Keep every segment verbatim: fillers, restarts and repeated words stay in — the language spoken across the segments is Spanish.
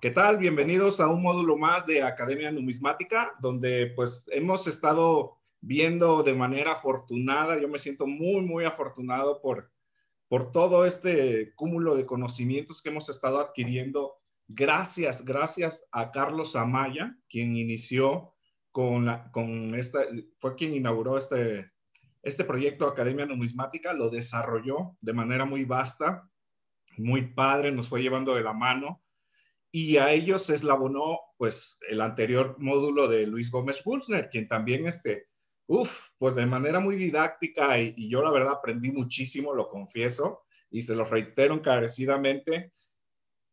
¿Qué tal? Bienvenidos a un módulo más de Academia Numismática, donde pues hemos estado viendo de manera afortunada. Yo me siento muy, muy afortunado por, por todo este cúmulo de conocimientos que hemos estado adquiriendo. Gracias, gracias a Carlos Amaya, quien inició con, la, con esta, fue quien inauguró este, este proyecto Academia Numismática, lo desarrolló de manera muy vasta, muy padre, nos fue llevando de la mano. Y a ellos se eslabonó, pues, el anterior módulo de Luis Gómez Wulschner, quien también, este, uff, pues de manera muy didáctica, y, y yo la verdad aprendí muchísimo, lo confieso, y se los reitero encarecidamente.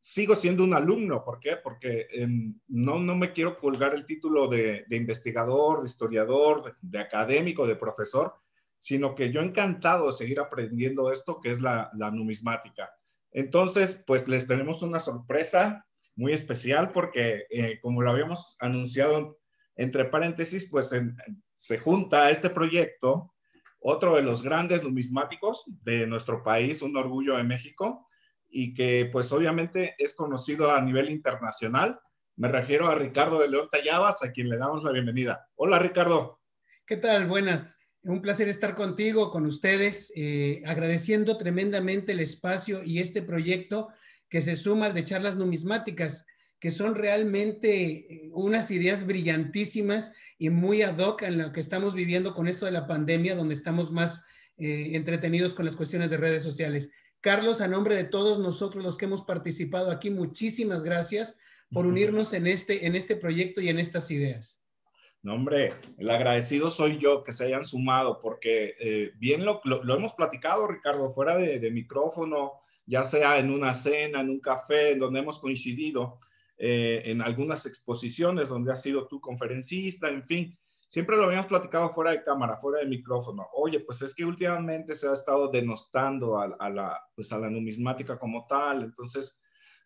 Sigo siendo un alumno, ¿por qué? Porque eh, no, no me quiero colgar el título de, de investigador, de historiador, de, de académico, de profesor, sino que yo encantado de seguir aprendiendo esto que es la, la numismática. Entonces, pues les tenemos una sorpresa muy especial porque, eh, como lo habíamos anunciado entre paréntesis, pues en, se junta a este proyecto otro de los grandes numismáticos de nuestro país, un orgullo de México, y que pues obviamente es conocido a nivel internacional. Me refiero a Ricardo de León Tallavas, a quien le damos la bienvenida. Hola, Ricardo. ¿Qué tal? Buenas. Un placer estar contigo, con ustedes, eh, agradeciendo tremendamente el espacio y este proyecto que se suma al de charlas numismáticas, que son realmente unas ideas brillantísimas y muy ad hoc en lo que estamos viviendo con esto de la pandemia, donde estamos más eh, entretenidos con las cuestiones de redes sociales. Carlos, a nombre de todos nosotros los que hemos participado aquí, muchísimas gracias por unirnos en este, en este proyecto y en estas ideas. No, hombre, el agradecido soy yo que se hayan sumado, porque eh, bien lo, lo, lo hemos platicado, Ricardo, fuera de, de micrófono, ya sea en una cena, en un café, en donde hemos coincidido, eh, en algunas exposiciones donde has sido tú conferencista, en fin. Siempre lo habíamos platicado fuera de cámara, fuera de micrófono. Oye, pues es que últimamente se ha estado denostando a, a, la, pues a la numismática como tal. Entonces,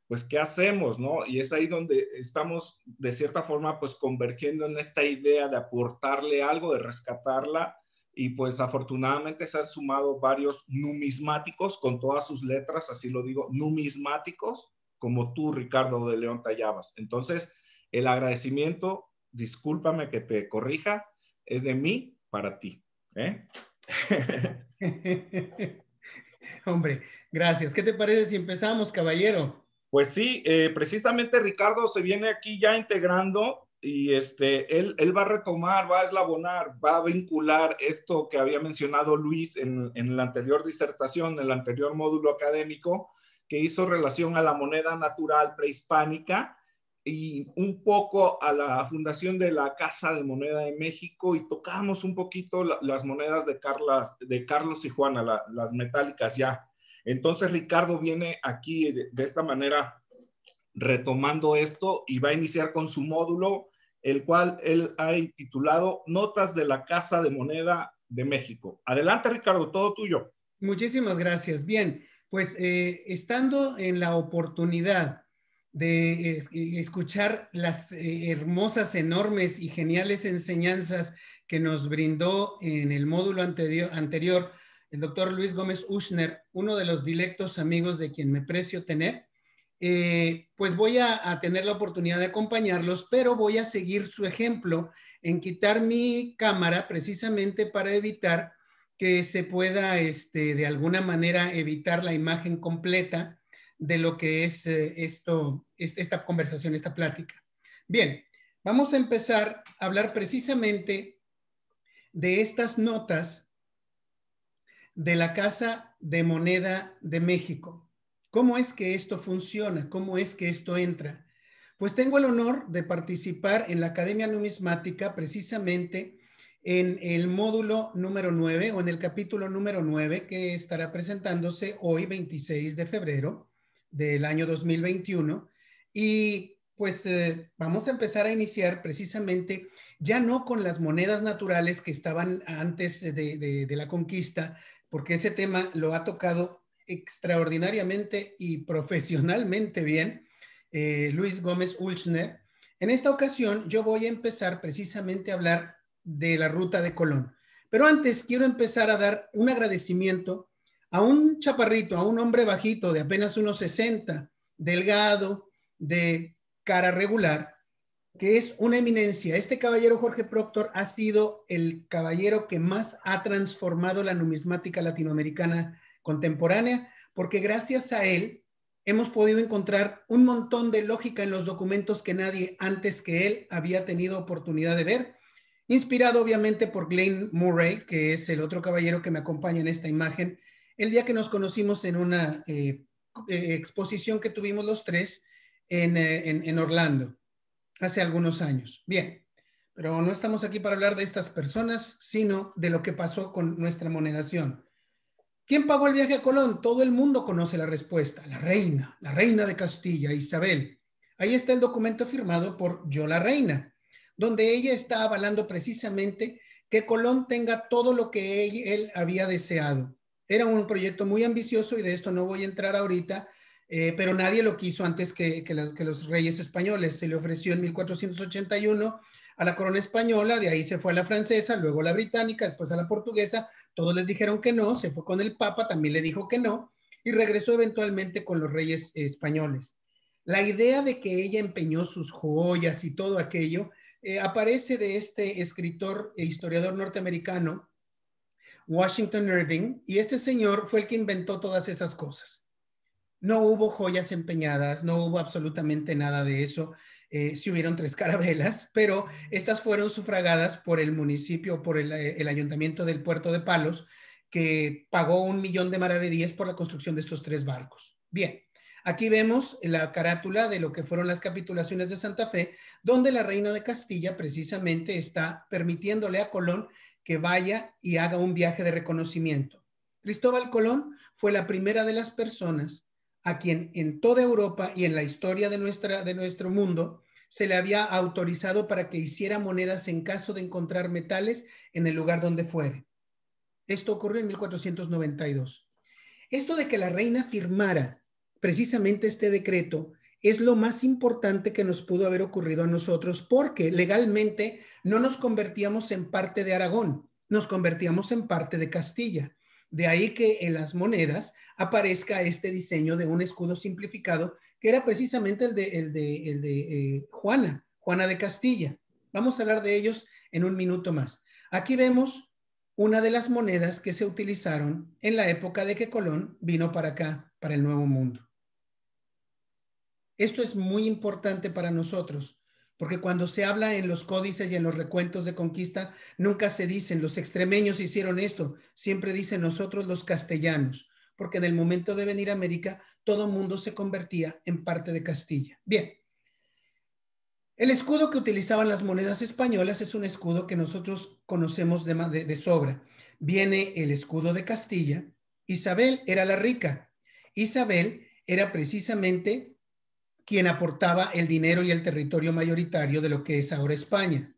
pues, ¿qué hacemos, no? Y es ahí donde estamos, de cierta forma, pues, convergiendo en esta idea de aportarle algo, de rescatarla. Y pues afortunadamente se han sumado varios numismáticos, con todas sus letras, así lo digo, numismáticos, como tú, Ricardo de León Tallavas. Entonces, el agradecimiento, discúlpame que te corrija, es de mí para ti, ¿eh? Hombre, gracias. ¿Qué te parece si empezamos, caballero? Pues sí, eh, precisamente Ricardo se viene aquí ya integrando. Y este, él, él va a retomar, va a eslabonar, va a vincular esto que había mencionado Luis en, en la anterior disertación, en el anterior módulo académico, que hizo relación a la moneda natural prehispánica y un poco a la fundación de la Casa de Moneda de México, y tocamos un poquito la, las monedas de, Carlas, de Carlos y Juana, la, las metálicas ya. Entonces Ricardo viene aquí de, de esta manera retomando esto y va a iniciar con su módulo, el cual él ha titulado Notas de la Casa de Moneda de México. Adelante, Ricardo, todo tuyo. Muchísimas gracias. Bien, pues eh, estando en la oportunidad de eh, escuchar las eh, hermosas, enormes y geniales enseñanzas que nos brindó en el módulo anterior, anterior el doctor Luis Gómez Wulschner, uno de los directos amigos de quien me precio tener, Eh, pues voy a, a tener la oportunidad de acompañarlos, pero voy a seguir su ejemplo en quitar mi cámara precisamente para evitar que se pueda, este, de alguna manera, evitar la imagen completa de lo que es eh, esto, es, esta conversación, esta plática. Bien, vamos a empezar a hablar precisamente de estas notas de la Casa de Moneda de México. ¿Cómo es que esto funciona? ¿Cómo es que esto entra? Pues tengo el honor de participar en la Academia Numismática, precisamente en el módulo número nueve o en el capítulo número nueve, que estará presentándose hoy, veintiséis de febrero del año dos mil veintiuno. Y pues eh, vamos a empezar a iniciar precisamente ya no con las monedas naturales que estaban antes de, de, de la conquista, porque ese tema lo ha tocado extraordinariamente y profesionalmente bien eh, Luis Gómez Wulschner. En esta ocasión yo voy a empezar precisamente a hablar de la ruta de Colón. Pero antes quiero empezar a dar un agradecimiento a un chaparrito, a un hombre bajito de apenas unos sesenta, delgado, de cara regular, que es una eminencia. Este caballero Jorge Proctor ha sido el caballero que más ha transformado la numismática latinoamericana contemporánea, porque gracias a él hemos podido encontrar un montón de lógica en los documentos que nadie antes que él había tenido oportunidad de ver, inspirado obviamente por Glenn Murray, que es el otro caballero que me acompaña en esta imagen, el día que nos conocimos en una eh, eh, exposición que tuvimos los tres en, eh, en, en Orlando hace algunos años. Bien, pero no estamos aquí para hablar de estas personas, sino de lo que pasó con nuestra monedación. ¿Quién pagó el viaje a Colón? Todo el mundo conoce la respuesta. La reina, la reina de Castilla, Isabel. Ahí está el documento firmado por Yo la Reina, donde ella está avalando precisamente que Colón tenga todo lo que él, él había deseado. Era un proyecto muy ambicioso y de esto no voy a entrar ahorita, eh, pero nadie lo quiso antes que, que, la, que los reyes españoles. Se le ofreció en mil cuatrocientos ochenta y uno a la corona española, de ahí se fue a la francesa, luego a la británica, después a la portuguesa. Todos les dijeron que no, se fue con el Papa, también le dijo que no, y regresó eventualmente con los reyes españoles. La idea de que ella empeñó sus joyas y todo aquello eh, aparece de este escritor e historiador norteamericano, Washington Irving, y este señor fue el que inventó todas esas cosas. No hubo joyas empeñadas, no hubo absolutamente nada de eso. Eh, sí hubieron tres carabelas, pero estas fueron sufragadas por el municipio, por el, el ayuntamiento del Puerto de Palos, que pagó un millón de maravedíes por la construcción de estos tres barcos. Bien, aquí vemos la carátula de lo que fueron las capitulaciones de Santa Fe, donde la reina de Castilla precisamente está permitiéndole a Colón que vaya y haga un viaje de reconocimiento. Cristóbal Colón fue la primera de las personas a quien en toda Europa y en la historia de, nuestra, de nuestro mundo se le había autorizado para que hiciera monedas en caso de encontrar metales en el lugar donde fuere. Esto ocurrió en mil cuatrocientos noventa y dos. Esto de que la reina firmara precisamente este decreto es lo más importante que nos pudo haber ocurrido a nosotros, porque legalmente no nos convertíamos en parte de Aragón, nos convertíamos en parte de Castilla. De ahí que en las monedas aparezca este diseño de un escudo simplificado, que era precisamente el de, el de, el de eh, Juana, Juana de Castilla. Vamos a hablar de ellos en un minuto más. Aquí vemos una de las monedas que se utilizaron en la época de que Colón vino para acá, para el Nuevo Mundo. Esto es muy importante para nosotros, porque cuando se habla en los códices y en los recuentos de conquista, nunca se dicen los extremeños hicieron esto, siempre dicen nosotros los castellanos, porque en el momento de venir a América, todo mundo se convertía en parte de Castilla. Bien, el escudo que utilizaban las monedas españolas es un escudo que nosotros conocemos de, de, de sobra. Viene el escudo de Castilla. Isabel era la rica. Isabel era precisamente quien aportaba el dinero y el territorio mayoritario de lo que es ahora España.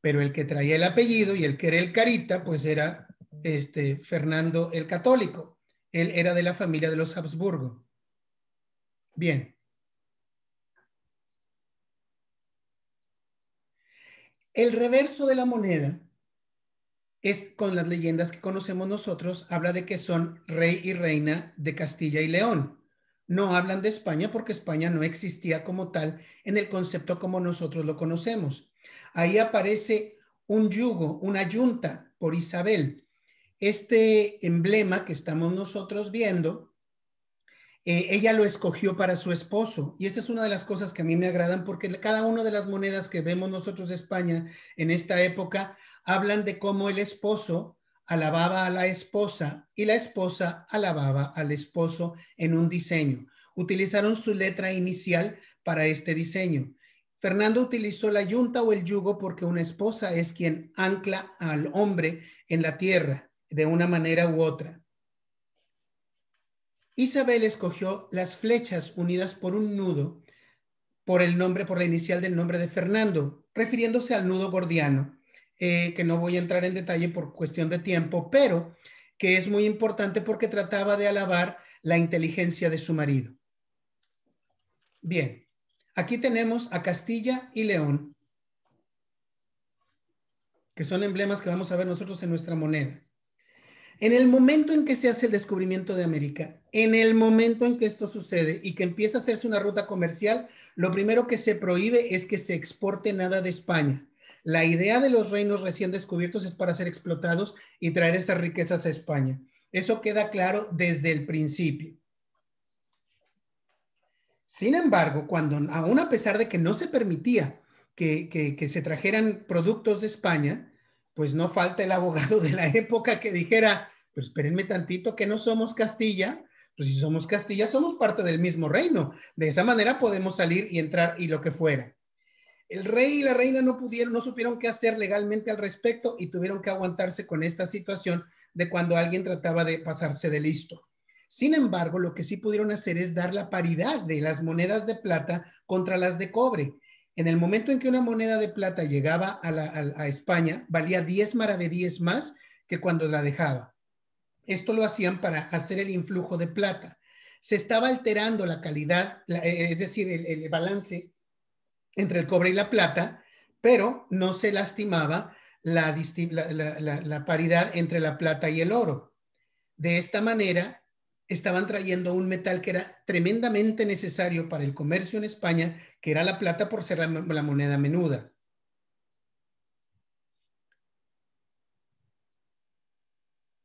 Pero el que traía el apellido y el que era el carita, pues era este, Fernando el Católico. Él era de la familia de los Habsburgo. Bien. El reverso de la moneda es con las leyendas que conocemos nosotros, habla de que son rey y reina de Castilla y León. No hablan de España porque España no existía como tal en el concepto como nosotros lo conocemos. Ahí aparece un yugo, una yunta por Isabel. Este emblema que estamos nosotros viendo, eh, ella lo escogió para su esposo. Y esta es una de las cosas que a mí me agradan, porque cada una de las monedas que vemos nosotros de España en esta época hablan de cómo el esposo alababa a la esposa y la esposa alababa al esposo en un diseño. Utilizaron su letra inicial para este diseño. Fernando utilizó la yunta o el yugo porque una esposa es quien ancla al hombre en la tierra de una manera u otra. Isabel escogió las flechas unidas por un nudo por el nombre, por la inicial del nombre de Fernando, refiriéndose al nudo gordiano. Eh, que no voy a entrar en detalle por cuestión de tiempo, pero que es muy importante porque trataba de alabar la inteligencia de su marido. Bien, aquí tenemos a Castilla y León, que son emblemas que vamos a ver nosotros en nuestra moneda. En el momento en que se hace el descubrimiento de América, en el momento en que esto sucede y que empieza a hacerse una ruta comercial, lo primero que se prohíbe es que se exporte nada de España. La idea de los reinos recién descubiertos es para ser explotados y traer esas riquezas a España. Eso queda claro desde el principio. Sin embargo, cuando, aún a pesar de que no se permitía que, que, que se trajeran productos de España, pues no falta el abogado de la época que dijera, pues espérenme tantito, que no somos Castilla, pues si somos Castilla, somos parte del mismo reino. De esa manera podemos salir y entrar y lo que fuera. El rey y la reina no pudieron, no supieron qué hacer legalmente al respecto y tuvieron que aguantarse con esta situación de cuando alguien trataba de pasarse de listo. Sin embargo, lo que sí pudieron hacer es dar la paridad de las monedas de plata contra las de cobre. En el momento en que una moneda de plata llegaba a, la, a, a España, valía diez maravedíes más que cuando la dejaba. Esto lo hacían para hacer el influjo de plata. Se estaba alterando la calidad, la, es decir, el, el balance entre el cobre y la plata, pero no se lastimaba la, la, la, la paridad entre la plata y el oro. De esta manera, estaban trayendo un metal que era tremendamente necesario para el comercio en España, que era la plata por ser la, la moneda menuda.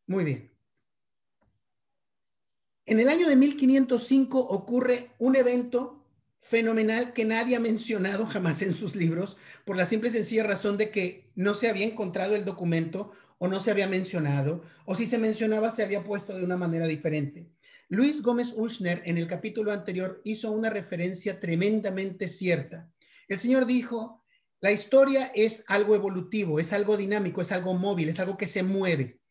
Muy bien. En el año de mil quinientos cinco ocurre un evento fenomenal que nadie ha mencionado jamás en sus libros, por la simple y sencilla razón de que no se había encontrado el documento o no se había mencionado, o si se mencionaba se había puesto de una manera diferente. Luis Gómez Wulschner en el capítulo anterior hizo una referencia tremendamente cierta. El señor dijo, la historia es algo evolutivo, es algo dinámico, es algo móvil, es algo que se mueve.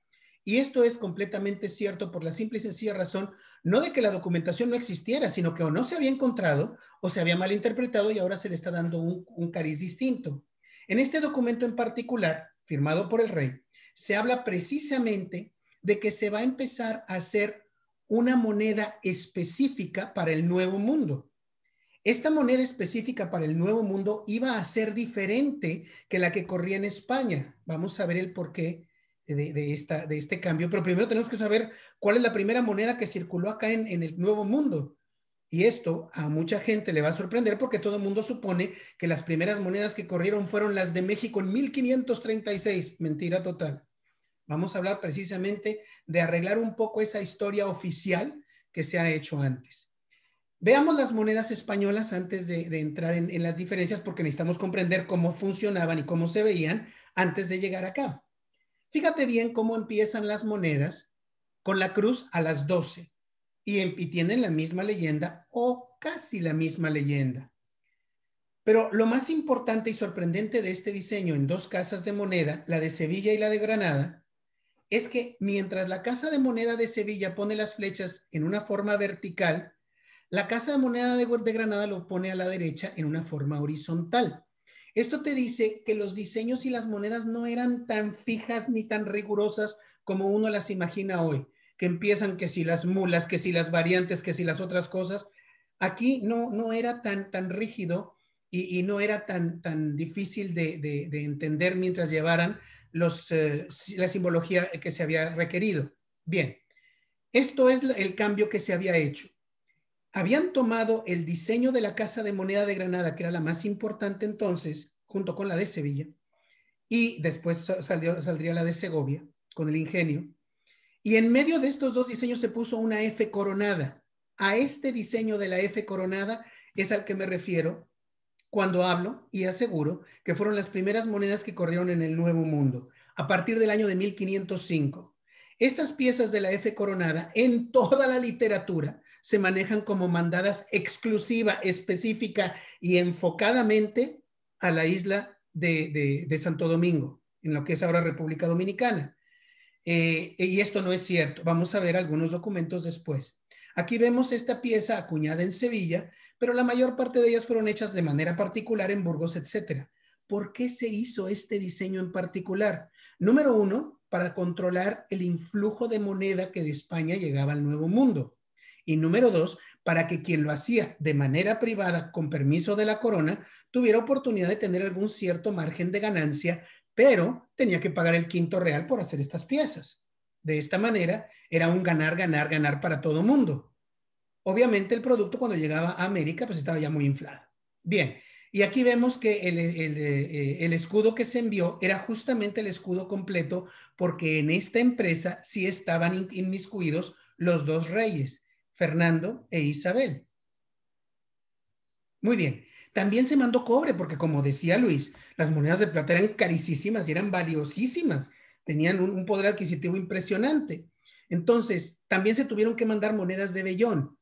Y esto es completamente cierto por la simple y sencilla razón, no de que la documentación no existiera, sino que o no se había encontrado o se había malinterpretado y ahora se le está dando un, un cariz distinto. En este documento en particular, firmado por el rey, se habla precisamente de que se va a empezar a hacer una moneda específica para el Nuevo Mundo. Esta moneda específica para el Nuevo Mundo iba a ser diferente que la que corría en España. Vamos a ver el porqué de, de, esta, de este cambio, pero primero tenemos que saber cuál es la primera moneda que circuló acá en, en el Nuevo Mundo. Y esto a mucha gente le va a sorprender porque todo el mundo supone que las primeras monedas que corrieron fueron las de México en mil quinientos treinta y seis. Mentira total. Vamos a hablar precisamente de arreglar un poco esa historia oficial que se ha hecho antes. Veamos las monedas españolas antes de, de entrar en, en las diferencias porque necesitamos comprender cómo funcionaban y cómo se veían antes de llegar acá. Fíjate bien cómo empiezan las monedas con la cruz a las doce. Y tienen la misma leyenda o casi la misma leyenda. Pero lo más importante y sorprendente de este diseño en dos casas de moneda, la de Sevilla y la de Granada, es que mientras la casa de moneda de Sevilla pone las flechas en una forma vertical, la casa de moneda de, de Granada lo pone a la derecha en una forma horizontal. Esto te dice que los diseños y las monedas no eran tan fijas ni tan rigurosas como uno las imagina hoy, que empiezan que si las mulas, que si las variantes, que si las otras cosas. Aquí no, no era tan, tan rígido y, y no era tan, tan difícil de, de, de entender mientras llevaran los, eh, la simbología que se había requerido. Bien, esto es el cambio que se había hecho. Habían tomado el diseño de la Casa de Moneda de Granada, que era la más importante entonces, junto con la de Sevilla, y después salió, saldría la de Segovia, con el ingenio. Y en medio de estos dos diseños se puso una F coronada. A este diseño de la F coronada es al que me refiero cuando hablo y aseguro que fueron las primeras monedas que corrieron en el Nuevo Mundo, a partir del año de mil quinientos cinco. Estas piezas de la F coronada en toda la literatura se manejan como mandadas exclusiva, específica y enfocadamente a la isla de, de, de Santo Domingo, en lo que es ahora República Dominicana. Eh, y esto no es cierto. Vamos a ver algunos documentos después. Aquí vemos esta pieza acuñada en Sevilla, pero la mayor parte de ellas fueron hechas de manera particular en Burgos, etcétera. ¿Por qué se hizo este diseño en particular? Número uno, para controlar el influjo de moneda que de España llegaba al Nuevo Mundo. Y número dos, para que quien lo hacía de manera privada, con permiso de la corona, tuviera oportunidad de tener algún cierto margen de ganancia, pero tenía que pagar el quinto real por hacer estas piezas. de esta manera era un ganar, ganar, ganar para todo mundo. Obviamente el producto cuando llegaba a América pues estaba ya muy inflado. Bien, y aquí vemos que el, el, el escudo que se envió era justamente el escudo completo, porque en esta empresa sí estaban inmiscuidos los dos reyes, Fernando e Isabel. Muy bien. También se mandó cobre, porque como decía Luis, las monedas de plata eran carísimas y eran valiosísimas. Tenían un, un poder adquisitivo impresionante. Entonces, también se tuvieron que mandar monedas de vellón.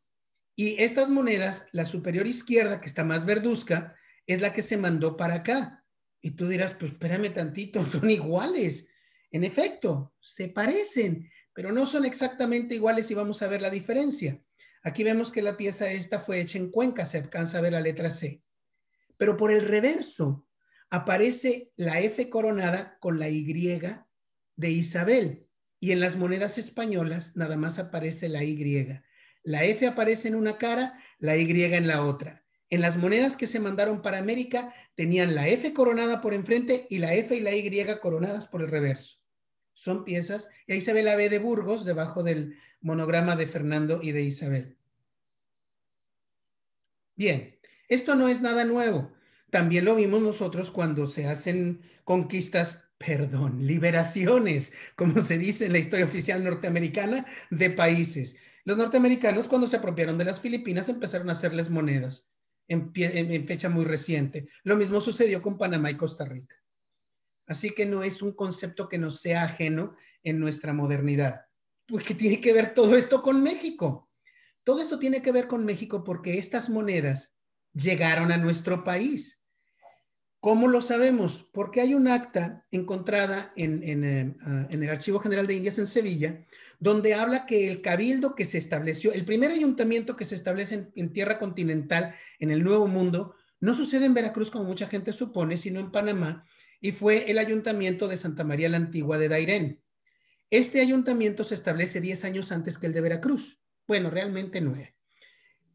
Y estas monedas, la superior izquierda, que está más verduzca, es la que se mandó para acá. Y tú dirás, pues espérame tantito, son iguales. En efecto, se parecen, pero no son exactamente iguales y vamos a ver la diferencia. Aquí vemos que la pieza esta fue hecha en Cuenca, se alcanza a ver la letra C. Pero por el reverso aparece la F coronada con la Y de Isabel. Y en las monedas españolas nada más aparece la Y. La F aparece en una cara, la Y en la otra. En las monedas que se mandaron para América tenían la F coronada por enfrente y la F y la Y coronadas por el reverso. Son piezas, y ahí se ve la B de Burgos debajo del monograma de Fernando y de Isabel. Bien, esto no es nada nuevo. También lo vimos nosotros cuando se hacen conquistas, perdón, liberaciones, como se dice en la historia oficial norteamericana, de países. Los norteamericanos, cuando se apropiaron de las Filipinas, empezaron a hacerles monedas en, en, en fecha muy reciente. Lo mismo sucedió con Panamá y Costa Rica. Así que no es un concepto que nos sea ajeno en nuestra modernidad. Porque tiene que ver todo esto con México. Todo esto tiene que ver con México porque estas monedas llegaron a nuestro país. ¿Cómo lo sabemos? Porque hay un acta encontrada en, en, en el Archivo General de Indias en Sevilla, donde habla que el cabildo que se estableció, el primer ayuntamiento que se establece en, en tierra continental, en el Nuevo Mundo, no sucede en Veracruz como mucha gente supone, sino en Panamá, y fue el ayuntamiento de Santa María la Antigua de Dairén. Este ayuntamiento se establece diez años antes que el de Veracruz. Bueno, realmente nueve.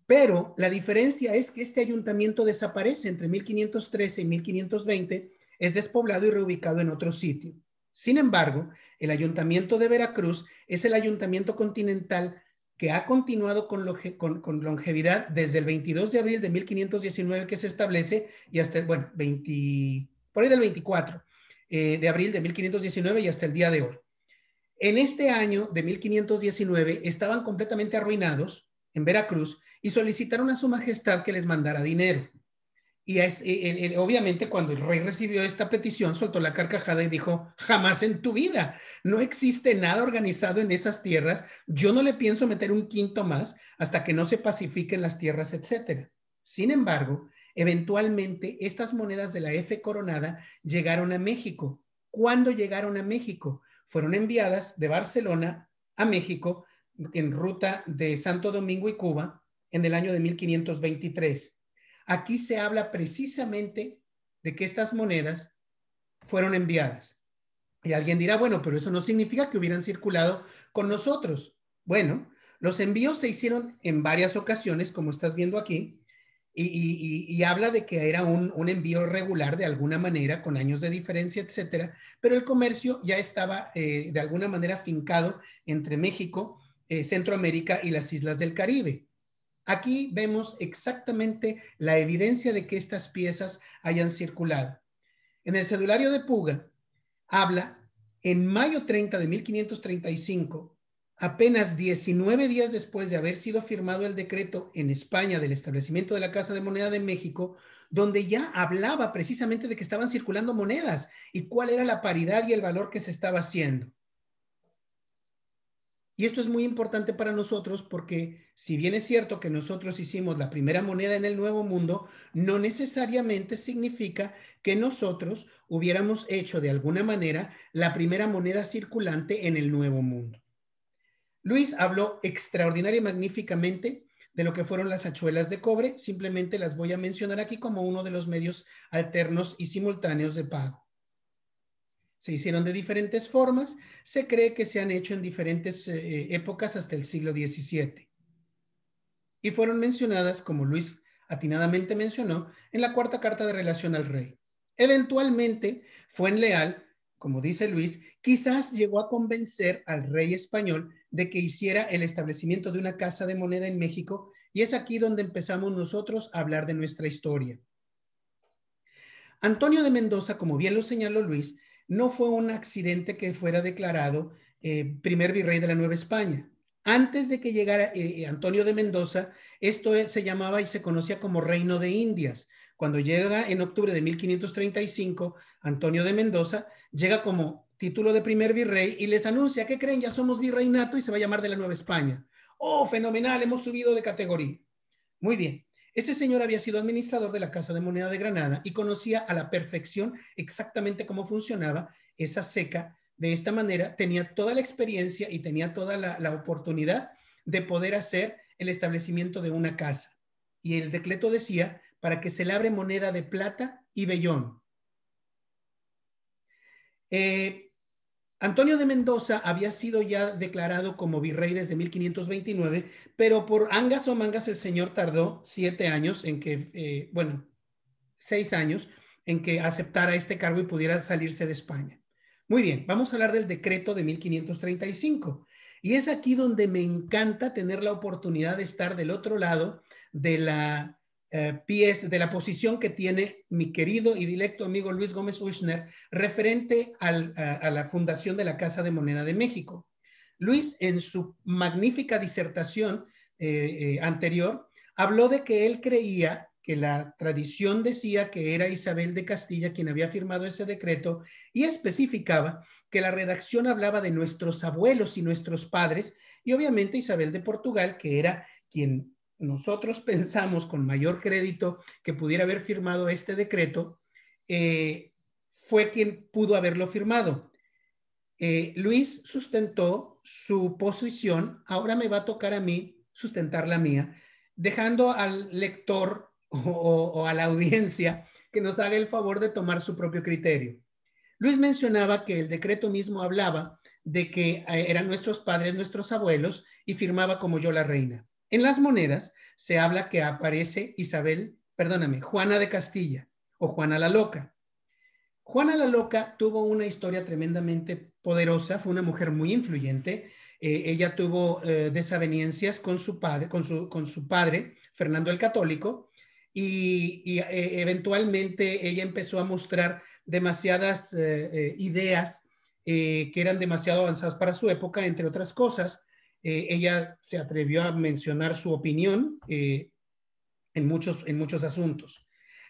Pero la diferencia es que este ayuntamiento desaparece entre mil quinientos trece y mil quinientos veinte, es despoblado y reubicado en otro sitio. Sin embargo, el ayuntamiento de Veracruz es el ayuntamiento continental que ha continuado con, longe, con, con longevidad desde el veintidós de abril de mil quinientos diecinueve que se establece y hasta, bueno, veinte... por ahí del veinticuatro eh, de abril de mil quinientos diecinueve y hasta el día de hoy. En este año de mil quinientos diecinueve estaban completamente arruinados en Veracruz y solicitaron a su majestad que les mandara dinero. Y es, él, él, obviamente cuando el rey recibió esta petición soltó la carcajada y dijo, jamás en tu vida, no existe nada organizado en esas tierras, yo no le pienso meter un quinto más hasta que no se pacifiquen las tierras, etcétera. Sin embargo, eventualmente, estas monedas de la F coronada llegaron a México. ¿Cuándo llegaron a México? Fueron enviadas de Barcelona a México en ruta de Santo Domingo y Cuba en el año de mil quinientos veintitrés. Aquí se habla precisamente de que estas monedas fueron enviadas. Y alguien dirá, bueno, pero eso no significa que hubieran circulado con nosotros. Bueno, los envíos se hicieron en varias ocasiones, como estás viendo aquí, Y, y, y habla de que era un, un envío regular de alguna manera, con años de diferencia, etcétera, pero el comercio ya estaba eh, de alguna manera fincado entre México, eh, Centroamérica y las islas del Caribe. Aquí vemos exactamente la evidencia de que estas piezas hayan circulado. En el cedulario de Puga habla en mayo treinta de mil quinientos treinta y cinco, apenas diecinueve días después de haber sido firmado el decreto en España del establecimiento de la Casa de Moneda de México, donde ya hablaba precisamente de que estaban circulando monedas y cuál era la paridad y el valor que se estaba haciendo. Y esto es muy importante para nosotros porque si bien es cierto que nosotros hicimos la primera moneda en el Nuevo Mundo, no necesariamente significa que nosotros hubiéramos hecho de alguna manera la primera moneda circulante en el Nuevo Mundo. Luis habló extraordinaria y magníficamente de lo que fueron las hachuelas de cobre. Simplemente las voy a mencionar aquí como uno de los medios alternos y simultáneos de pago. Se hicieron de diferentes formas. Se cree que se han hecho en diferentes eh, épocas hasta el siglo diecisiete. Y fueron mencionadas, como Luis atinadamente mencionó, en la cuarta carta de relación al rey. Eventualmente fue en Leal como dice Luis, quizás llegó a convencer al rey español de que hiciera el establecimiento de una casa de moneda en México, y es aquí donde empezamos nosotros a hablar de nuestra historia. Antonio de Mendoza, como bien lo señaló Luis, no fue un accidente que fuera declarado eh, primer virrey de la Nueva España. Antes de que llegara eh, Antonio de Mendoza, esto se llamaba y se conocía como Reino de Indias. Cuando llega en octubre de mil quinientos treinta y cinco, Antonio de Mendoza llega como título de primer virrey y les anuncia, ¿qué creen? Ya somos virreinato y se va a llamar de la Nueva España. ¡Oh, fenomenal! Hemos subido de categoría. Muy bien. Este señor había sido administrador de la Casa de Moneda de Granada y conocía a la perfección exactamente cómo funcionaba esa ceca. De esta manera tenía toda la experiencia y tenía toda la, la oportunidad de poder hacer el establecimiento de una casa. Y el decreto decía, para que se labre moneda de plata y vellón. Eh, Antonio de Mendoza había sido ya declarado como virrey desde mil quinientos veintinueve, pero por angas o mangas el señor tardó siete años en que, eh, bueno, seis años en que aceptara este cargo y pudiera salirse de España. Muy bien, vamos a hablar del decreto de mil quinientos treinta y cinco. Y es aquí donde me encanta tener la oportunidad de estar del otro lado de la, eh, pies, de la posición que tiene mi querido y directo amigo Luis Gómez Wulschner referente al, a, a la fundación de la Casa de Moneda de México. Luis, en su magnífica disertación eh, eh, anterior, habló de que él creía que la tradición decía que era Isabel de Castilla quien había firmado ese decreto y especificaba que la redacción hablaba de nuestros abuelos y nuestros padres y obviamente Isabel de Portugal, que era quien nosotros pensamos con mayor crédito que pudiera haber firmado este decreto, eh, fue quien pudo haberlo firmado. Eh, Luis sustentó su posición, ahora me va a tocar a mí sustentar la mía, dejando al lector O, o a la audiencia que nos haga el favor de tomar su propio criterio. Luis mencionaba que el decreto mismo hablaba de que eran nuestros padres, nuestros abuelos, y firmaba como yo la reina. En las monedas se habla que aparece Isabel, perdóname, Juana de Castilla o Juana la Loca. Juana la Loca tuvo una historia tremendamente poderosa, fue una mujer muy influyente. Eh, ella tuvo eh, desavenencias con su padre, con su, con su padre, Fernando el Católico, y, y eh, eventualmente ella empezó a mostrar demasiadas eh, eh, ideas eh, que eran demasiado avanzadas para su época, entre otras cosas. Eh, ella se atrevió a mencionar su opinión eh, en, muchos, en muchos asuntos.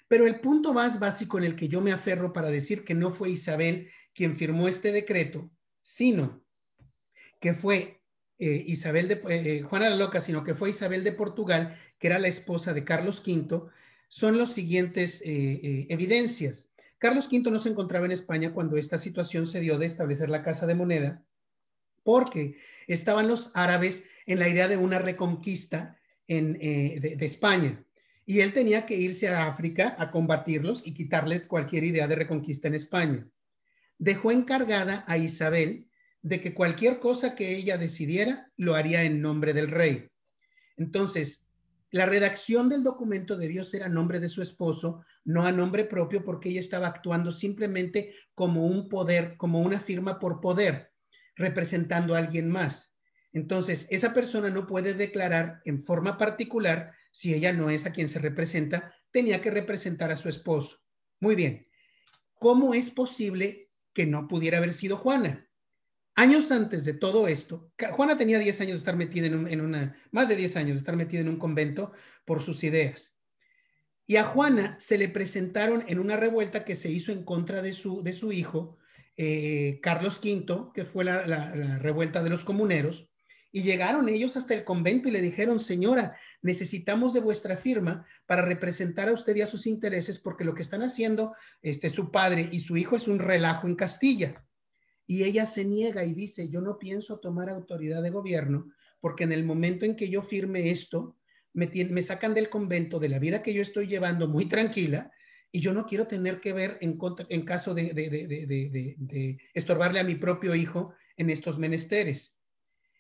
Pero el punto más básico en el que yo me aferro para decir que no fue Isabel quien firmó este decreto, sino que fue eh, Isabel de, eh, Juana la Loca, sino que fue Isabel de Portugal, que era la esposa de Carlos quinto, son las siguientes eh, eh, evidencias. Carlos quinto no se encontraba en España cuando esta situación se dio de establecer la Casa de Moneda, porque estaban los árabes en la idea de una reconquista en, eh, de, de España, y él tenía que irse a África a combatirlos y quitarles cualquier idea de reconquista en España. Dejó encargada a Isabel de que cualquier cosa que ella decidiera lo haría en nombre del rey. Entonces, la redacción del documento debió ser a nombre de su esposo, no a nombre propio, porque ella estaba actuando simplemente como un poder, como una firma por poder, representando a alguien más. Entonces, esa persona no puede declarar en forma particular si ella no es a quien se representa, tenía que representar a su esposo. Muy bien. ¿Cómo es posible que no pudiera haber sido Juana? Años antes de todo esto, Juana tenía diez años de estar metida en, un, en una, más de diez años de estar metida en un convento por sus ideas. Y a Juana se le presentaron en una revuelta que se hizo en contra de su, de su hijo, eh, Carlos quinto, que fue la, la, la revuelta de los comuneros, y llegaron ellos hasta el convento y le dijeron, señora, necesitamos de vuestra firma para representar a usted y a sus intereses, porque lo que están haciendo este, su padre y su hijo es un relajo en Castilla. Y ella se niega y dice, yo no pienso tomar autoridad de gobierno porque en el momento en que yo firme esto, me, me sacan del convento, de la vida que yo estoy llevando muy tranquila, y yo no quiero tener que ver en, contra, en caso de, de, de, de, de, de estorbarle a mi propio hijo en estos menesteres.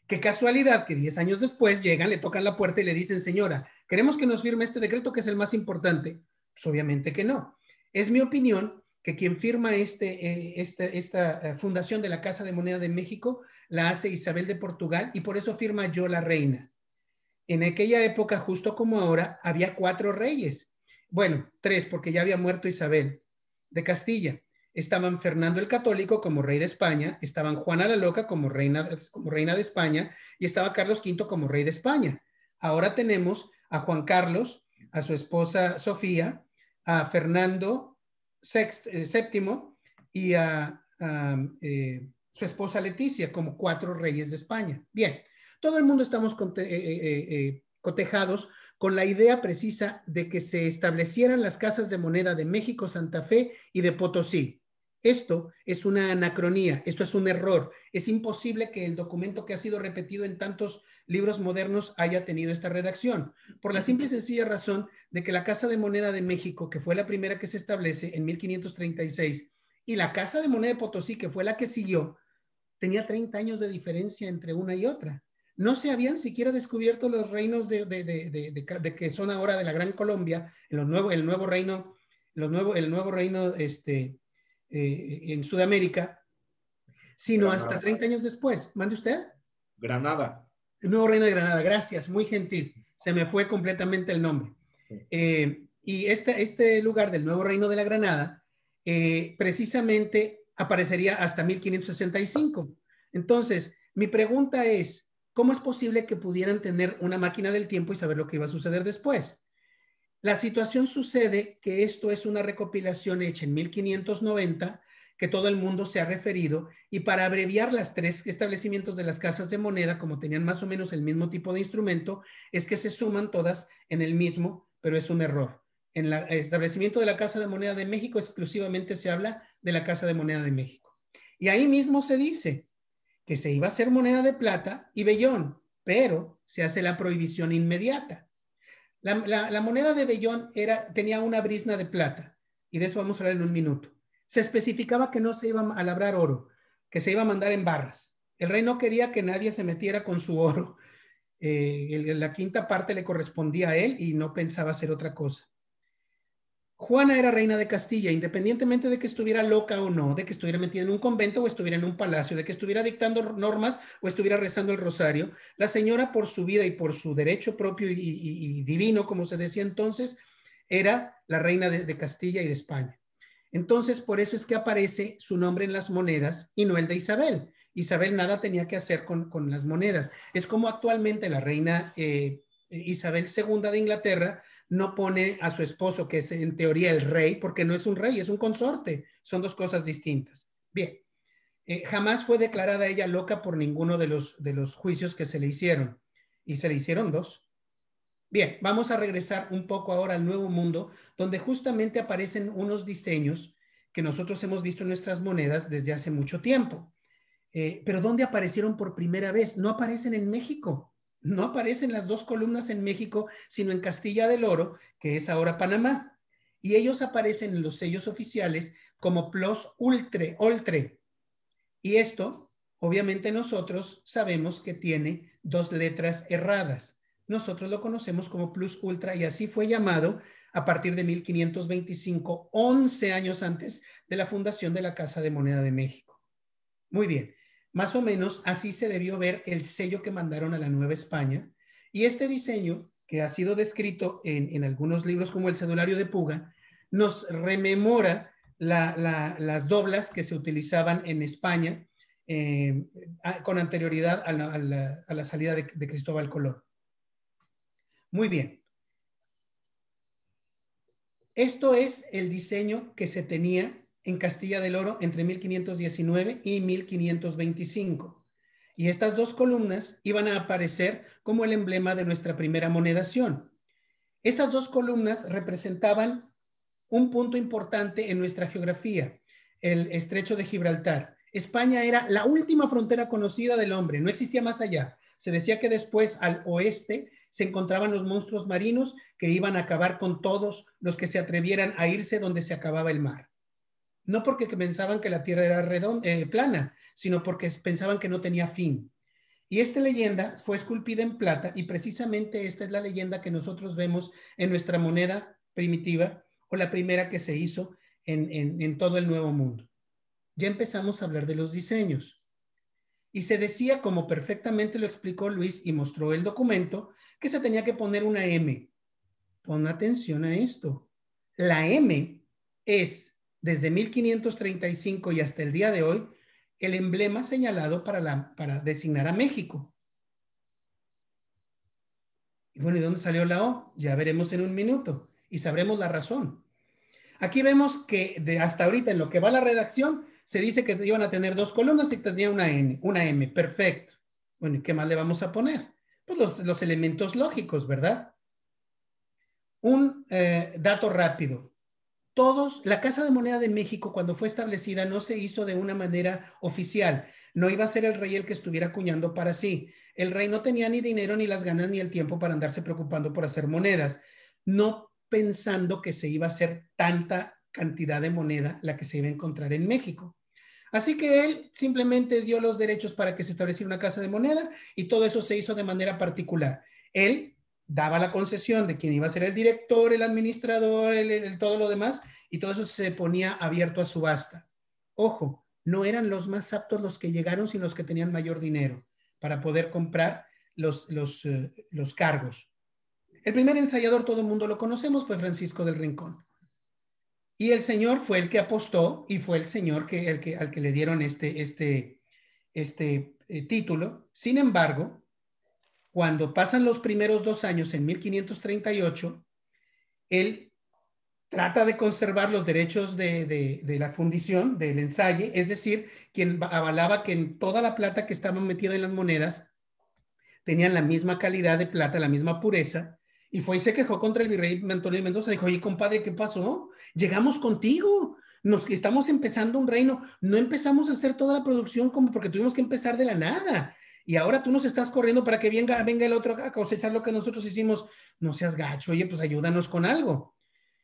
Qué casualidad que diez años después llegan, le tocan la puerta y le dicen, señora, queremos que nos firme este decreto que es el más importante. Pues obviamente que no. Es mi opinión que quien firma este, este, esta fundación de la Casa de Moneda de México la hace Isabel de Portugal, y por eso firma yo la reina. En aquella época, justo como ahora, había cuatro reyes. Bueno, tres, porque ya había muerto Isabel de Castilla. Estaban Fernando el Católico como rey de España, estaban Juana la Loca como reina, como reina de España, y estaba Carlos quinto como rey de España. Ahora tenemos a Juan Carlos, a su esposa Sofía, a Fernando sexto, séptimo y a, a eh, su esposa Leticia como cuatro reyes de España. Bien, todo el mundo estamos conte eh, eh, eh, cotejados con la idea precisa de que se establecieran las casas de moneda de México, Santa Fe y de Potosí. Esto es una anacronía, esto es un error. Es imposible que el documento que ha sido repetido en tantos libros modernos haya tenido esta redacción, por la simple y sencilla razón de que la Casa de Moneda de México, que fue la primera que se establece en mil quinientos treinta y seis, y la Casa de Moneda de Potosí, que fue la que siguió, tenía treinta años de diferencia entre una y otra. No se habían siquiera descubierto los reinos de, de, de, de, de, de que son ahora de la Gran Colombia, en los nuevo, el nuevo reino, los nuevo, el nuevo reino, este... Eh, en Sudamérica, sino Granada. Hasta treinta años después. ¿Mande usted? Granada. El Nuevo Reino de Granada, gracias, muy gentil. Se me fue completamente el nombre. Eh, y este, este lugar del Nuevo Reino de la Granada, eh, precisamente aparecería hasta mil quinientos sesenta y cinco. Entonces, mi pregunta es, ¿cómo es posible que pudieran tener una máquina del tiempo y saber lo que iba a suceder después? La situación sucede que esto es una recopilación hecha en mil quinientos noventa, que todo el mundo se ha referido, y para abreviar las tres establecimientos de las casas de moneda, como tenían más o menos el mismo tipo de instrumento, es que se suman todas en el mismo, pero es un error. En la, el establecimiento de la Casa de Moneda de México exclusivamente se habla de la Casa de Moneda de México. Y ahí mismo se dice que se iba a hacer moneda de plata y vellón, pero se hace la prohibición inmediata. La, la, la moneda de vellón era, tenía una brizna de plata, y de eso vamos a hablar en un minuto. Se especificaba que no se iba a labrar oro, que se iba a mandar en barras. El rey no quería que nadie se metiera con su oro. Eh, el, la quinta parte le correspondía a él y no pensaba hacer otra cosa. Juana era reina de Castilla, independientemente de que estuviera loca o no, de que estuviera metida en un convento o estuviera en un palacio, de que estuviera dictando normas o estuviera rezando el rosario. La señora, por su vida y por su derecho propio y, y, y divino, como se decía entonces, era la reina de, de Castilla y de España. Entonces, por eso es que aparece su nombre en las monedas y no el de Isabel. Isabel nada tenía que hacer con, con las monedas. Es como actualmente la reina eh, Isabel segunda de Inglaterra no pone a su esposo, que es en teoría el rey, porque no es un rey, es un consorte. Son dos cosas distintas. Bien, eh, jamás fue declarada ella loca por ninguno de los, de los juicios que se le hicieron. Y se le hicieron dos. Bien, vamos a regresar un poco ahora al Nuevo Mundo, donde justamente aparecen unos diseños que nosotros hemos visto en nuestras monedas desde hace mucho tiempo. Eh, pero ¿dónde aparecieron por primera vez? No aparecen en México. No aparecen las dos columnas en México, sino en Castilla del Oro, que es ahora Panamá. Y ellos aparecen en los sellos oficiales como Plus Ultra. Y esto, obviamente nosotros sabemos que tiene dos letras erradas. Nosotros lo conocemos como Plus Ultra y así fue llamado a partir de mil quinientos veinticinco, once años antes de la fundación de la Casa de Moneda de México. Muy bien. Más o menos así se debió ver el sello que mandaron a la Nueva España. Y este diseño, que ha sido descrito en, en algunos libros como el Cedulario de Puga, nos rememora la, la, las doblas que se utilizaban en España eh, a, con anterioridad a la, a la, a la salida de, de Cristóbal Colón. Muy bien. Esto es el diseño que se tenía en Castilla del Oro entre mil quinientos diecinueve y mil quinientos veinticinco. Y estas dos columnas iban a aparecer como el emblema de nuestra primera monedación. Estas dos columnas representaban un punto importante en nuestra geografía, el Estrecho de Gibraltar. España era la última frontera conocida del hombre, no existía más allá. Se decía que después al oeste se encontraban los monstruos marinos que iban a acabar con todos los que se atrevieran a irse donde se acababa el mar. No porque pensaban que la tierra era redonda, eh, plana, sino porque pensaban que no tenía fin. Y esta leyenda fue esculpida en plata y precisamente esta es la leyenda que nosotros vemos en nuestra moneda primitiva o la primera que se hizo en, en, en todo el Nuevo Mundo. Ya empezamos a hablar de los diseños. Y se decía, como perfectamente lo explicó Luis y mostró el documento, que se tenía que poner una M. Pon atención a esto. La M es, desde mil quinientos treinta y cinco y hasta el día de hoy, el emblema señalado para, la, para designar a México. Y bueno, ¿y dónde salió la O? Ya veremos en un minuto y sabremos la razón. Aquí vemos que de hasta ahorita, en lo que va la redacción, se dice que iban a tener dos columnas y tenía una N, una M. Perfecto. Bueno, ¿y qué más le vamos a poner? Pues los, los elementos lógicos, ¿verdad? Un eh, dato rápido. Todos, la Casa de Moneda de México, cuando fue establecida, no se hizo de una manera oficial. No iba a ser el rey el que estuviera acuñando para sí. El rey no tenía ni dinero, ni las ganas, ni el tiempo para andarse preocupando por hacer monedas. No pensando que se iba a hacer tanta cantidad de moneda la que se iba a encontrar en México. Así que él simplemente dio los derechos para que se estableciera una casa de moneda y todo eso se hizo de manera particular. Él daba la concesión de quién iba a ser el director, el administrador, el, el, todo lo demás, y todo eso se ponía abierto a subasta. Ojo, no eran los más aptos los que llegaron, sino los que tenían mayor dinero para poder comprar los, los, eh, los cargos. El primer ensayador, todo el mundo lo conocemos, fue Francisco del Rincón. Y el señor fue el que apostó y fue el señor que, el que, al que le dieron este, este, este eh, título. Sin embargo, cuando pasan los primeros dos años, en mil quinientos treinta y ocho, él trata de conservar los derechos de, de, de la fundición, del ensayo, es decir, quien avalaba que en toda la plata que estaba metida en las monedas tenían la misma calidad de plata, la misma pureza. Y fue y se quejó contra el virrey Antonio de Mendoza. Dijo, oye, compadre, ¿qué pasó? Llegamos contigo. Nos, estamos empezando un reino. No empezamos a hacer toda la producción como porque tuvimos que empezar de la nada. Y ahora tú nos estás corriendo para que venga, venga el otro a cosechar lo que nosotros hicimos. No seas gacho, oye, pues ayúdanos con algo.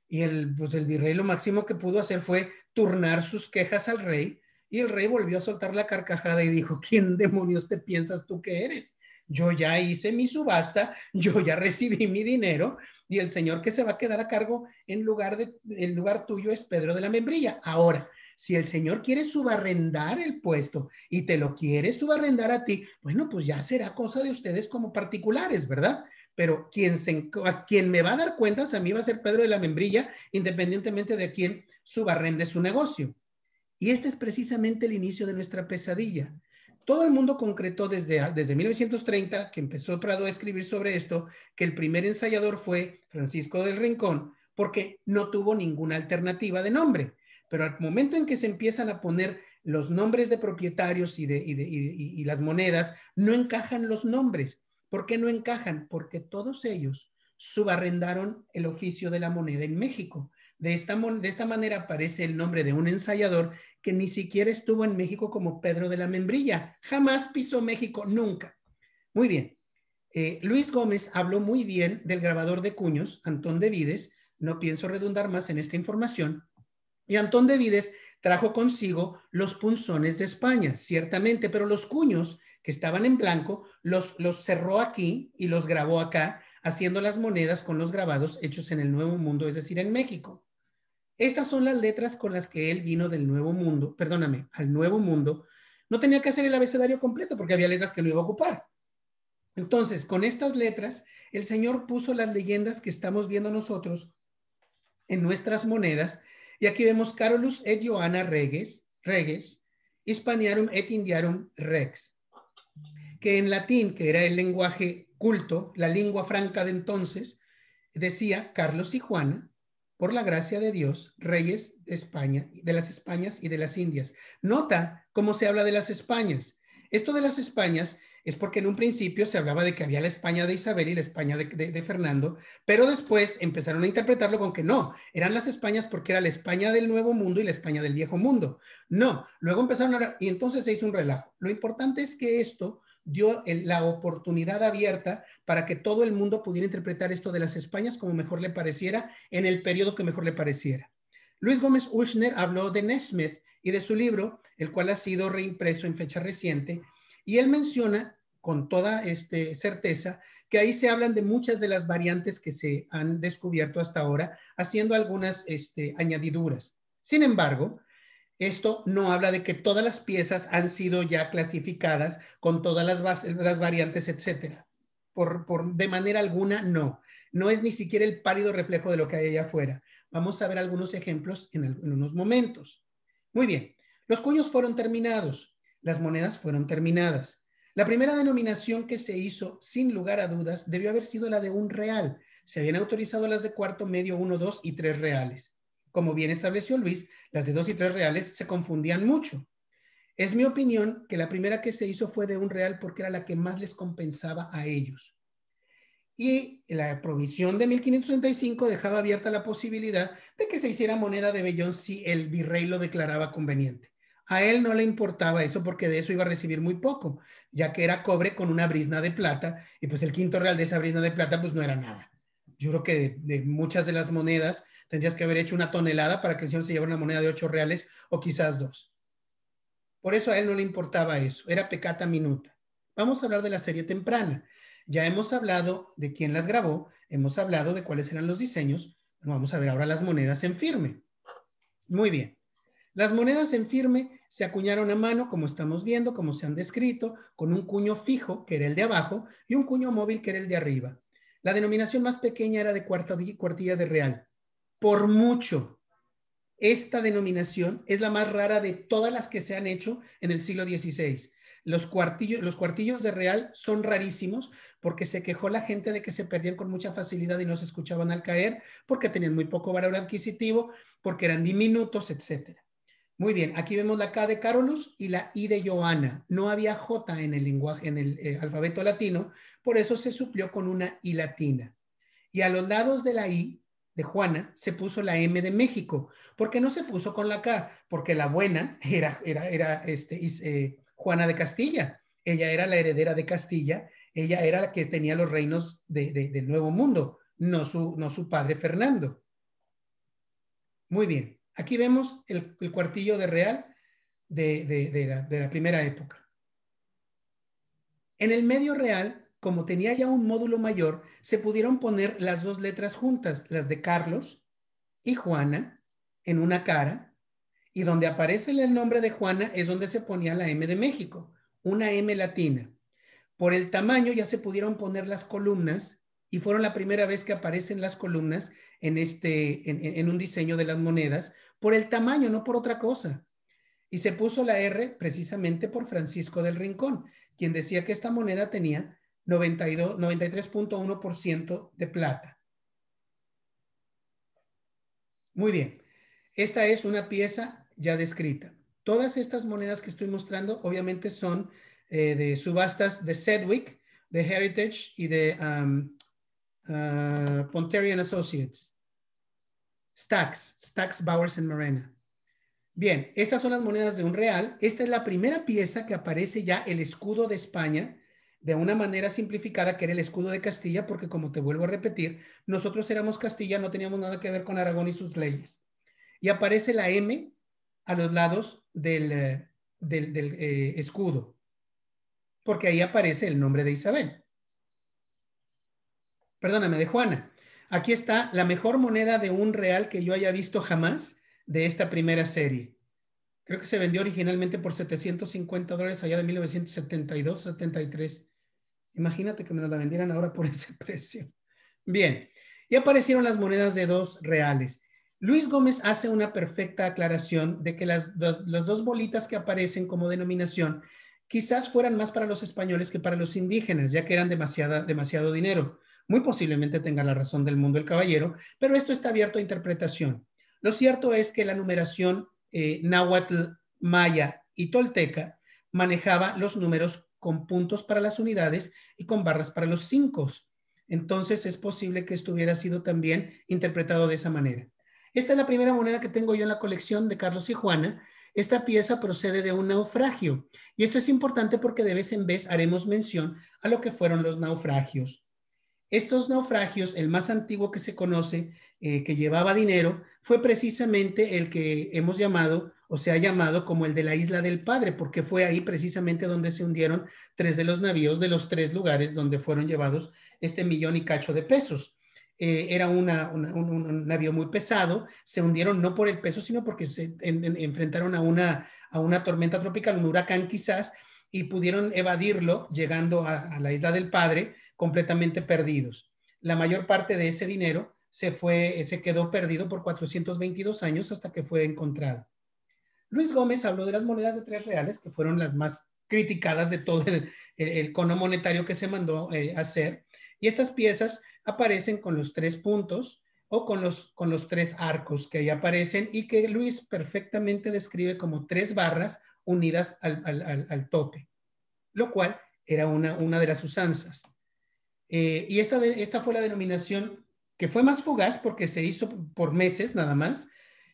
Y el, pues el virrey lo máximo que pudo hacer fue turnar sus quejas al rey. Y el rey volvió a soltar la carcajada y dijo, ¿quién demonios te piensas tú que eres? Yo ya hice mi subasta, yo ya recibí mi dinero y el señor que se va a quedar a cargo en lugar, de, en lugar tuyo es Pedro de la Membrilla. Ahora, si el señor quiere subarrendar el puesto y te lo quiere subarrendar a ti, bueno, pues ya será cosa de ustedes como particulares, ¿verdad? Pero quien, se, a quien me va a dar cuentas a mí va a ser Pedro de la Membrilla, independientemente de quién subarrende su negocio. Y este es precisamente el inicio de nuestra pesadilla. Todo el mundo concretó desde, desde mil novecientos treinta, que empezó Prado a escribir sobre esto, que el primer ensayador fue Francisco del Rincón, porque no tuvo ninguna alternativa de nombre. Pero al momento en que se empiezan a poner los nombres de propietarios y, de, y, de, y, y, y las monedas, no encajan los nombres. ¿Por qué no encajan? Porque todos ellos subarrendaron el oficio de la moneda en México. De esta, de esta manera aparece el nombre de un ensayador que ni siquiera estuvo en México como Pedro de la Membrilla. Jamás pisó México, nunca. Muy bien. Eh, Luis Gómez habló muy bien del grabador de cuños, Antón de Vides. No pienso redundar más en esta información. Y Antón de Vides trajo consigo los punzones de España, ciertamente, pero los cuños que estaban en blanco los, los cerró aquí y los grabó acá, haciendo las monedas con los grabados hechos en el Nuevo Mundo, es decir, en México. Estas son las letras con las que él vino del Nuevo Mundo, perdóname, al Nuevo Mundo. No tenía que hacer el abecedario completo porque había letras que lo iba a ocupar. Entonces, con estas letras, el señor puso las leyendas que estamos viendo nosotros en nuestras monedas. Y aquí vemos Carolus et Johanna Reges, Reges, Hispaniarum et Indiarum Rex. Que en latín, que era el lenguaje culto, la lengua franca de entonces, decía Carlos y Juana, por la gracia de Dios, reyes de España, de las Españas y de las Indias. Nota cómo se habla de las Españas. Esto de las Españas es porque en un principio se hablaba de que había la España de Isabel y la España de, de, de Fernando, pero después empezaron a interpretarlo con que no, eran las Españas porque era la España del Nuevo Mundo y la España del Viejo Mundo. No, luego empezaron a hablar y entonces se hizo un relajo. Lo importante es que esto dio el, la oportunidad abierta para que todo el mundo pudiera interpretar esto de las Españas como mejor le pareciera, en el periodo que mejor le pareciera. Luis Gómez Wulschner habló de Nesmith y de su libro, el cual ha sido reimpreso en fecha reciente, y él menciona con toda este, certeza que ahí se hablan de muchas de las variantes que se han descubierto hasta ahora, haciendo algunas este, añadiduras. Sin embargo, esto no habla de que todas las piezas han sido ya clasificadas con todas las, bases, las variantes, etcétera. Por, por, de manera alguna, no. No es ni siquiera el pálido reflejo de lo que hay allá afuera. Vamos a ver algunos ejemplos en, el, en unos momentos. Muy bien. Los cuyos fueron terminados. Las monedas fueron terminadas. La primera denominación que se hizo, sin lugar a dudas, debió haber sido la de un real. Se habían autorizado las de cuarto, medio, uno, dos y tres reales. Como bien estableció Luis, las de dos y tres reales se confundían mucho. Es mi opinión que la primera que se hizo fue de un real porque era la que más les compensaba a ellos. Y la provisión de mil quinientos treinta y cinco dejaba abierta la posibilidad de que se hiciera moneda de vellón si el virrey lo declaraba conveniente. A él no le importaba eso porque de eso iba a recibir muy poco, ya que era cobre con una brizna de plata y pues el quinto real de esa brizna de plata pues no era nada. Yo creo que de, de muchas de las monedas tendrías que haber hecho una tonelada para que el señor se llevara una moneda de ocho reales o quizás dos. Por eso a él no le importaba eso, era peccata minuta. Vamos a hablar de la serie temprana. Ya hemos hablado de quién las grabó, hemos hablado de cuáles eran los diseños. Bueno, vamos a ver ahora las monedas en firme. Muy bien. Las monedas en firme se acuñaron a mano, como estamos viendo, como se han descrito, con un cuño fijo, que era el de abajo, y un cuño móvil, que era el de arriba. La denominación más pequeña era de cuartilla de real. Por mucho, esta denominación es la más rara de todas las que se han hecho en el siglo dieciséis. Los cuartillos, los cuartillos de real son rarísimos porque se quejó la gente de que se perdían con mucha facilidad y no se escuchaban al caer, porque tenían muy poco valor adquisitivo, porque eran diminutos, etcétera. Muy bien, aquí vemos la K de Carolus y la I de Johanna. No había J en el, lenguaje, en el eh, alfabeto latino, por eso se suplió con una I latina. Y a los lados de la I de Juana se puso la M de México. ¿Por qué no se puso con la K? Porque la buena era, era, era este, eh, Juana de Castilla. Ella era la heredera de Castilla. Ella era la que tenía los reinos de, de, del Nuevo Mundo, no su, no su padre Fernando. Muy bien. Aquí vemos el, el cuartillo de real de, de, de, la, de la primera época. En el medio real, como tenía ya un módulo mayor, se pudieron poner las dos letras juntas, las de Carlos y Juana, en una cara, y donde aparece el nombre de Juana es donde se ponía la M de México, una M latina. Por el tamaño ya se pudieron poner las columnas, y fueron la primera vez que aparecen las columnas en, este, en, en un diseño de las monedas, por el tamaño, no por otra cosa. Y se puso la R precisamente por Francisco del Rincón, quien decía que esta moneda tenía noventa y dos, noventa y tres punto uno por ciento de plata. Muy bien. Esta es una pieza ya descrita. Todas estas monedas que estoy mostrando obviamente son eh, de subastas de Sedgwick, de Heritage y de um, uh, Ponterian Associates. Stacks, Stacks, Bowers and Morena. Bien, estas son las monedas de un real. Esta es la primera pieza que aparece ya el escudo de España de una manera simplificada, que era el escudo de Castilla, porque como te vuelvo a repetir, nosotros éramos Castilla, no teníamos nada que ver con Aragón y sus leyes. Y aparece la M a los lados del, del, del eh, escudo, porque ahí aparece el nombre de Isabel. Perdóname, de Juana. Aquí está la mejor moneda de un real que yo haya visto jamás de esta primera serie. Creo que se vendió originalmente por setecientos cincuenta dólares allá de mil novecientos setenta y dos, setenta y tres. Imagínate que me la vendieran ahora por ese precio. Bien, y aparecieron las monedas de dos reales. Luis Gómez hace una perfecta aclaración de que las dos, las dos bolitas que aparecen como denominación quizás fueran más para los españoles que para los indígenas, ya que eran demasiada, demasiado dinero. Muy posiblemente tenga la razón del mundo el caballero, pero esto está abierto a interpretación. Lo cierto es que la numeración eh, náhuatl, maya y tolteca manejaba los números con puntos para las unidades y con barras para los cinco. Entonces es posible que esto hubiera sido también interpretado de esa manera. Esta es la primera moneda que tengo yo en la colección de Carlos y Juana. Esta pieza procede de un naufragio y esto es importante porque de vez en vez haremos mención a lo que fueron los naufragios. Estos naufragios, el más antiguo que se conoce, eh, que llevaba dinero, fue precisamente el que hemos llamado, o se ha llamado como el de la Isla del Padre, porque fue ahí precisamente donde se hundieron tres de los navíos de los tres lugares donde fueron llevados este millón y cacho de pesos. eh, era una, una, un, un navío muy pesado, se hundieron no por el peso, sino porque se en, en, enfrentaron a una, a una tormenta tropical, un huracán quizás, y pudieron evadirlo llegando a, a la Isla del Padre completamente perdidos. La mayor parte de ese dinero se, fue, se quedó perdido por cuatrocientos veintidós años hasta que fue encontrado. Luis Gómez habló de las monedas de tres reales, que fueron las más criticadas de todo el, el, el cono monetario que se mandó eh, a hacer, y estas piezas aparecen con los tres puntos o con los, con los tres arcos que ahí aparecen y que Luis perfectamente describe como tres barras unidas al, al, al, al tope, lo cual era una, una de las usanzas. Eh, y esta, de, esta fue la denominación que fue más fugaz porque se hizo por meses nada más,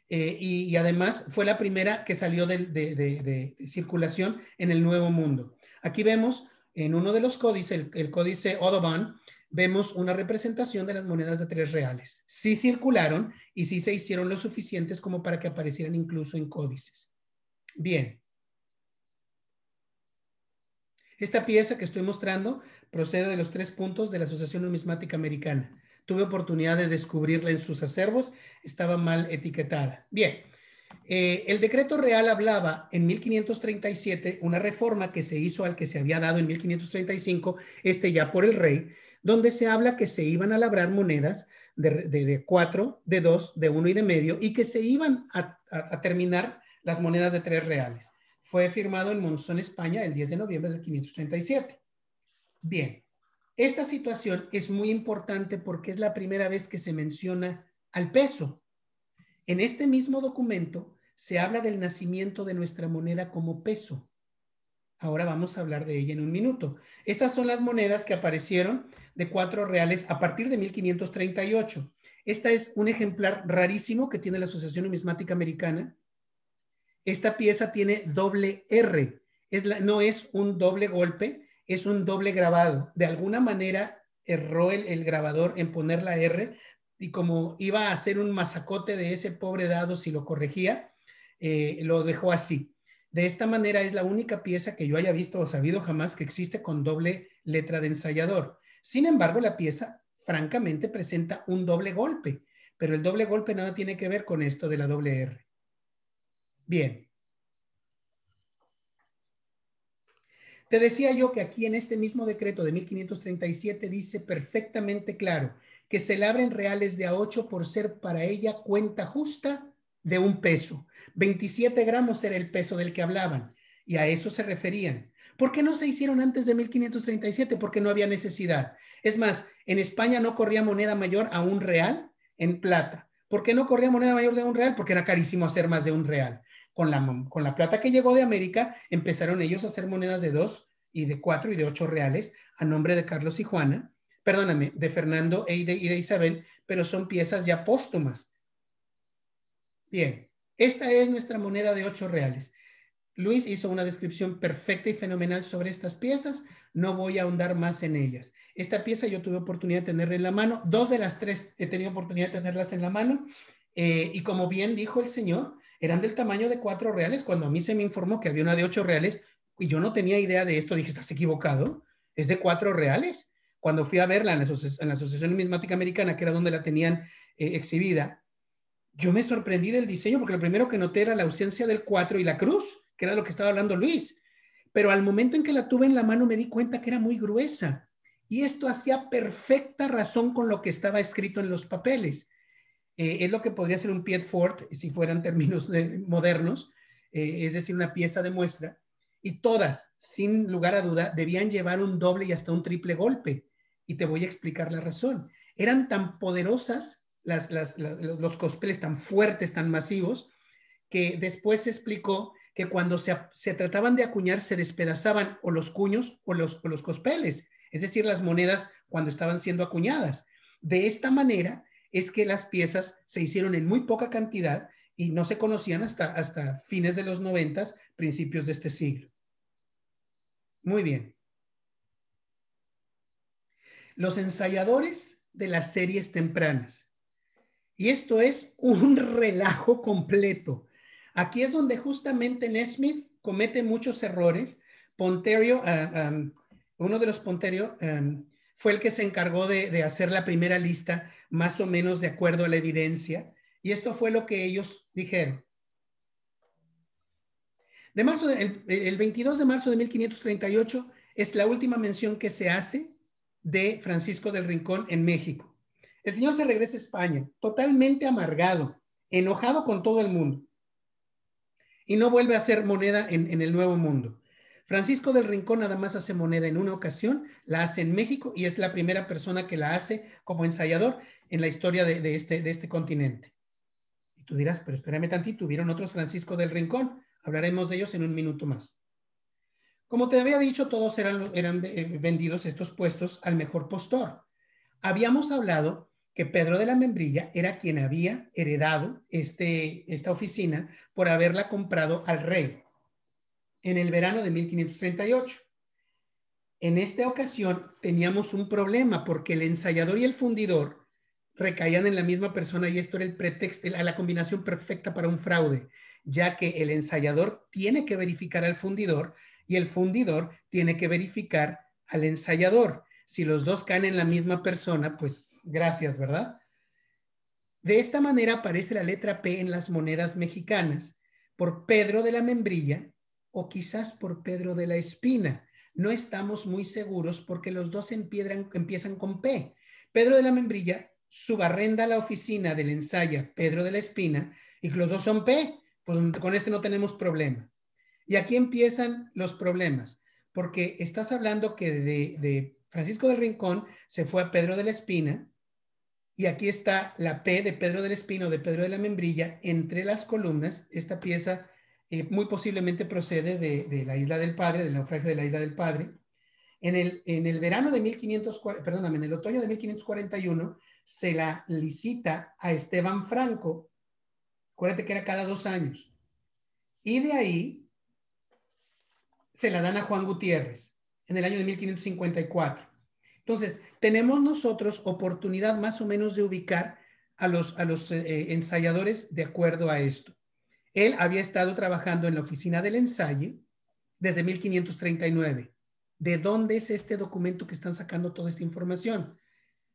eh, y, y además fue la primera que salió de, de, de, de, de circulación en el Nuevo Mundo. Aquí vemos en uno de los códices, el, el códice Odoban, vemos una representación de las monedas de tres reales. Sí circularon y sí se hicieron lo suficientes como para que aparecieran incluso en códices. Bien. Esta pieza que estoy mostrando procede de los tres puntos de la Asociación Numismática Americana. Tuve oportunidad de descubrirla en sus acervos, estaba mal etiquetada. Bien, eh, el decreto real hablaba en mil quinientos treinta y siete, una reforma que se hizo al que se había dado en mil quinientos treinta y cinco, este ya por el rey, donde se habla que se iban a labrar monedas de cuatro, de dos, de uno y de medio, y que se iban a, a, a terminar las monedas de tres reales. Fue firmado en Monzón, España, el diez de noviembre del quinientos treinta y siete. Bien, esta situación es muy importante porque es la primera vez que se menciona al peso. En este mismo documento se habla del nacimiento de nuestra moneda como peso. Ahora vamos a hablar de ella en un minuto. Estas son las monedas que aparecieron de cuatro reales a partir de mil quinientos treinta y ocho. Esta es un ejemplar rarísimo que tiene la Asociación Numismática Americana. Esta pieza tiene doble R, es la, no es un doble golpe, es un doble grabado. De alguna manera erró el, el grabador en poner la R y como iba a hacer un masacote de ese pobre dado si lo corregía, eh, lo dejó así. De esta manera es la única pieza que yo haya visto o sabido jamás que existe con doble letra de ensayador. Sin embargo, la pieza francamente presenta un doble golpe, pero el doble golpe nada tiene que ver con esto de la doble R. Bien. Te decía yo que aquí en este mismo decreto de mil quinientos treinta y siete dice perfectamente claro que se labren reales de a ocho por ser para ella cuenta justa de un peso. veintisiete gramos era el peso del que hablaban y a eso se referían. ¿Por qué no se hicieron antes de mil quinientos treinta y siete? Porque no había necesidad. Es más, en España no corría moneda mayor a un real en plata. ¿Por qué no corría moneda mayor de un real? Porque era carísimo hacer más de un real. Con la, con la plata que llegó de América, empezaron ellos a hacer monedas de dos y de cuatro y de ocho reales a nombre de Carlos y Juana, perdóname, de Fernando e de, y de Isabel, pero son piezas ya póstumas. Bien, esta es nuestra moneda de ocho reales. Luis hizo una descripción perfecta y fenomenal sobre estas piezas, no voy a ahondar más en ellas. Esta pieza yo tuve oportunidad de tenerla en la mano, dos de las tres he tenido oportunidad de tenerlas en la mano, eh, y como bien dijo el señor, eran del tamaño de cuatro reales. Cuando a mí se me informó que había una de ocho reales y yo no tenía idea de esto, dije, ¿estás equivocado? ¿Es de cuatro reales? Cuando fui a verla en la, aso en la Asociación Numismática Americana, que era donde la tenían eh, exhibida, yo me sorprendí del diseño porque lo primero que noté era la ausencia del cuatro y la cruz, que era lo que estaba hablando Luis. Pero al momento en que la tuve en la mano me di cuenta que era muy gruesa y esto hacía perfecta razón con lo que estaba escrito en los papeles. Eh, es lo que podría ser un Piedfort, si fueran términos de, modernos, eh, es decir, una pieza de muestra, y todas, sin lugar a duda, debían llevar un doble y hasta un triple golpe, y te voy a explicar la razón. Eran tan poderosas, las, las, las, los cospeles tan fuertes, tan masivos, que después se explicó que cuando se, se trataban de acuñar, se despedazaban o los cuños o los, o los cospeles, es decir, las monedas cuando estaban siendo acuñadas. De esta manera es que las piezas se hicieron en muy poca cantidad y no se conocían hasta, hasta fines de los noventas, principios de este siglo. Muy bien. Los ensayadores de las series tempranas. Y esto es un relajo completo. Aquí es donde justamente Nesmith comete muchos errores. Ponterio, um, um, uno de los Ponterio... Um, fue el que se encargó de, de hacer la primera lista, más o menos de acuerdo a la evidencia, y esto fue lo que ellos dijeron. De marzo de, el, el veintidós de marzo de mil quinientos treinta y ocho es la última mención que se hace de Francisco del Rincón en México. El señor se regresa a España, totalmente amargado, enojado con todo el mundo, y no vuelve a hacer moneda en, en el Nuevo Mundo. Francisco del Rincón nada más hace moneda en una ocasión, la hace en México, y es la primera persona que la hace como ensayador en la historia de, de, este, de este continente. Y tú dirás, pero espérame tantito, hubieron otros Francisco del Rincón, hablaremos de ellos en un minuto más. Como te había dicho, todos eran, eran vendidos estos puestos al mejor postor. Habíamos hablado que Pedro de la Membrilla era quien había heredado este, esta oficina por haberla comprado al rey en el verano de mil quinientos treinta y ocho. En esta ocasión teníamos un problema porque el ensayador y el fundidor recaían en la misma persona y esto era el pretexto, la combinación perfecta para un fraude, ya que el ensayador tiene que verificar al fundidor y el fundidor tiene que verificar al ensayador. Si los dos caen en la misma persona, pues gracias, ¿verdad? De esta manera aparece la letra P en las monedas mexicanas por Pedro de la Membrilla o quizás por Pedro de la Espina. No estamos muy seguros porque los dos empiezan, empiezan con P. Pedro de la Membrilla subarrenda la oficina del ensaya Pedro de la Espina y los dos son P, pues con este no tenemos problema. Y aquí empiezan los problemas, porque estás hablando que de, de Francisco del Rincón se fue a Pedro de la Espina y aquí está la P de Pedro del Espino, de Pedro de la Membrilla, entre las columnas. Esta pieza eh, muy posiblemente procede de, de la Isla del Padre, del naufragio de la Isla del Padre. En el, en el verano de mil quinientos cuarenta, perdóname, en el otoño de mil quinientos cuarenta y uno se la licita a Esteban Franco. Acuérdate que era cada dos años. Y de ahí se la dan a Juan Gutiérrez en el año de mil quinientos cincuenta y cuatro. Entonces, tenemos nosotros oportunidad más o menos de ubicar a los, a los eh, ensayadores de acuerdo a esto. Él había estado trabajando en la oficina del ensayo desde mil quinientos treinta y nueve. ¿De dónde es este documento que están sacando toda esta información?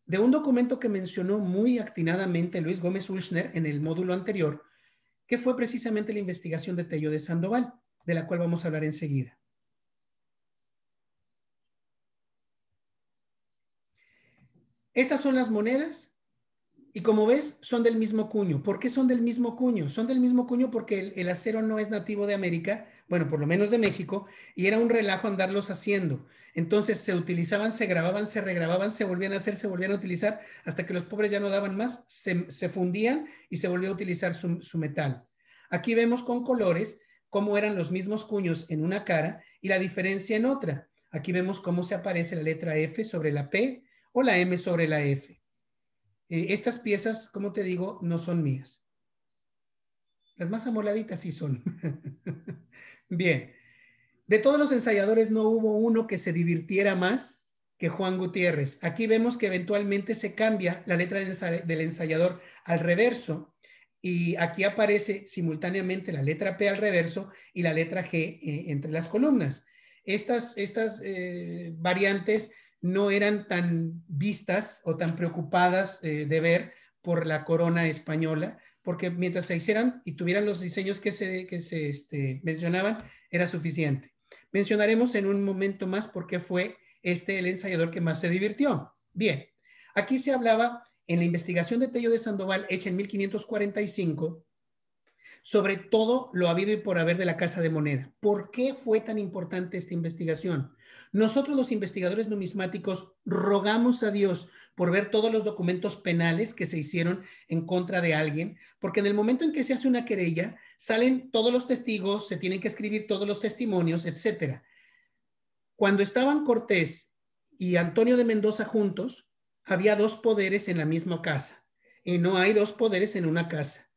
De un documento que mencionó muy actinadamente Luis Gómez Wulschner en el módulo anterior, que fue precisamente la investigación de Tello de Sandoval, de la cual vamos a hablar enseguida. Estas son las monedas y como ves son del mismo cuño. ¿Por qué son del mismo cuño? Son del mismo cuño porque el, el acero no es nativo de América, bueno, por lo menos de México, y era un relajo andarlos haciendo. Entonces se utilizaban, se grababan, se regrababan, se volvían a hacer, se volvían a utilizar, hasta que los pobres ya no daban más, se, se fundían y se volvió a utilizar su, su metal. Aquí vemos con colores cómo eran los mismos cuños en una cara y la diferencia en otra. Aquí vemos cómo se aparece la letra F sobre la P, o la M sobre la F. Eh, estas piezas, como te digo, no son mías. Las más amoladitas sí son. Bien. De todos los ensayadores no hubo uno que se divirtiera más que Juan Gutiérrez. Aquí vemos que eventualmente se cambia la letra de ensay- del ensayador al reverso y aquí aparece simultáneamente la letra P al reverso y la letra G eh, entre las columnas. Estas, estas eh, variantes no eran tan vistas o tan preocupadas eh, de ver por la corona española, porque mientras se hicieran y tuvieran los diseños que se, que se este, mencionaban, era suficiente. Mencionaremos en un momento más por qué fue este el ensayador que más se divirtió. Bien, aquí se hablaba en la investigación de Tello de Sandoval, hecha en mil quinientos cuarenta y cinco, sobre todo lo habido y por haber de la Casa de Moneda. ¿Por qué fue tan importante esta investigación? Nosotros los investigadores numismáticos rogamos a Dios por ver todos los documentos penales que se hicieron en contra de alguien, porque en el momento en que se hace una querella, salen todos los testigos, se tienen que escribir todos los testimonios, etcétera. Cuando estaban Cortés y Antonio de Mendoza juntos, había dos poderes en la misma casa, y no hay dos poderes en una casa.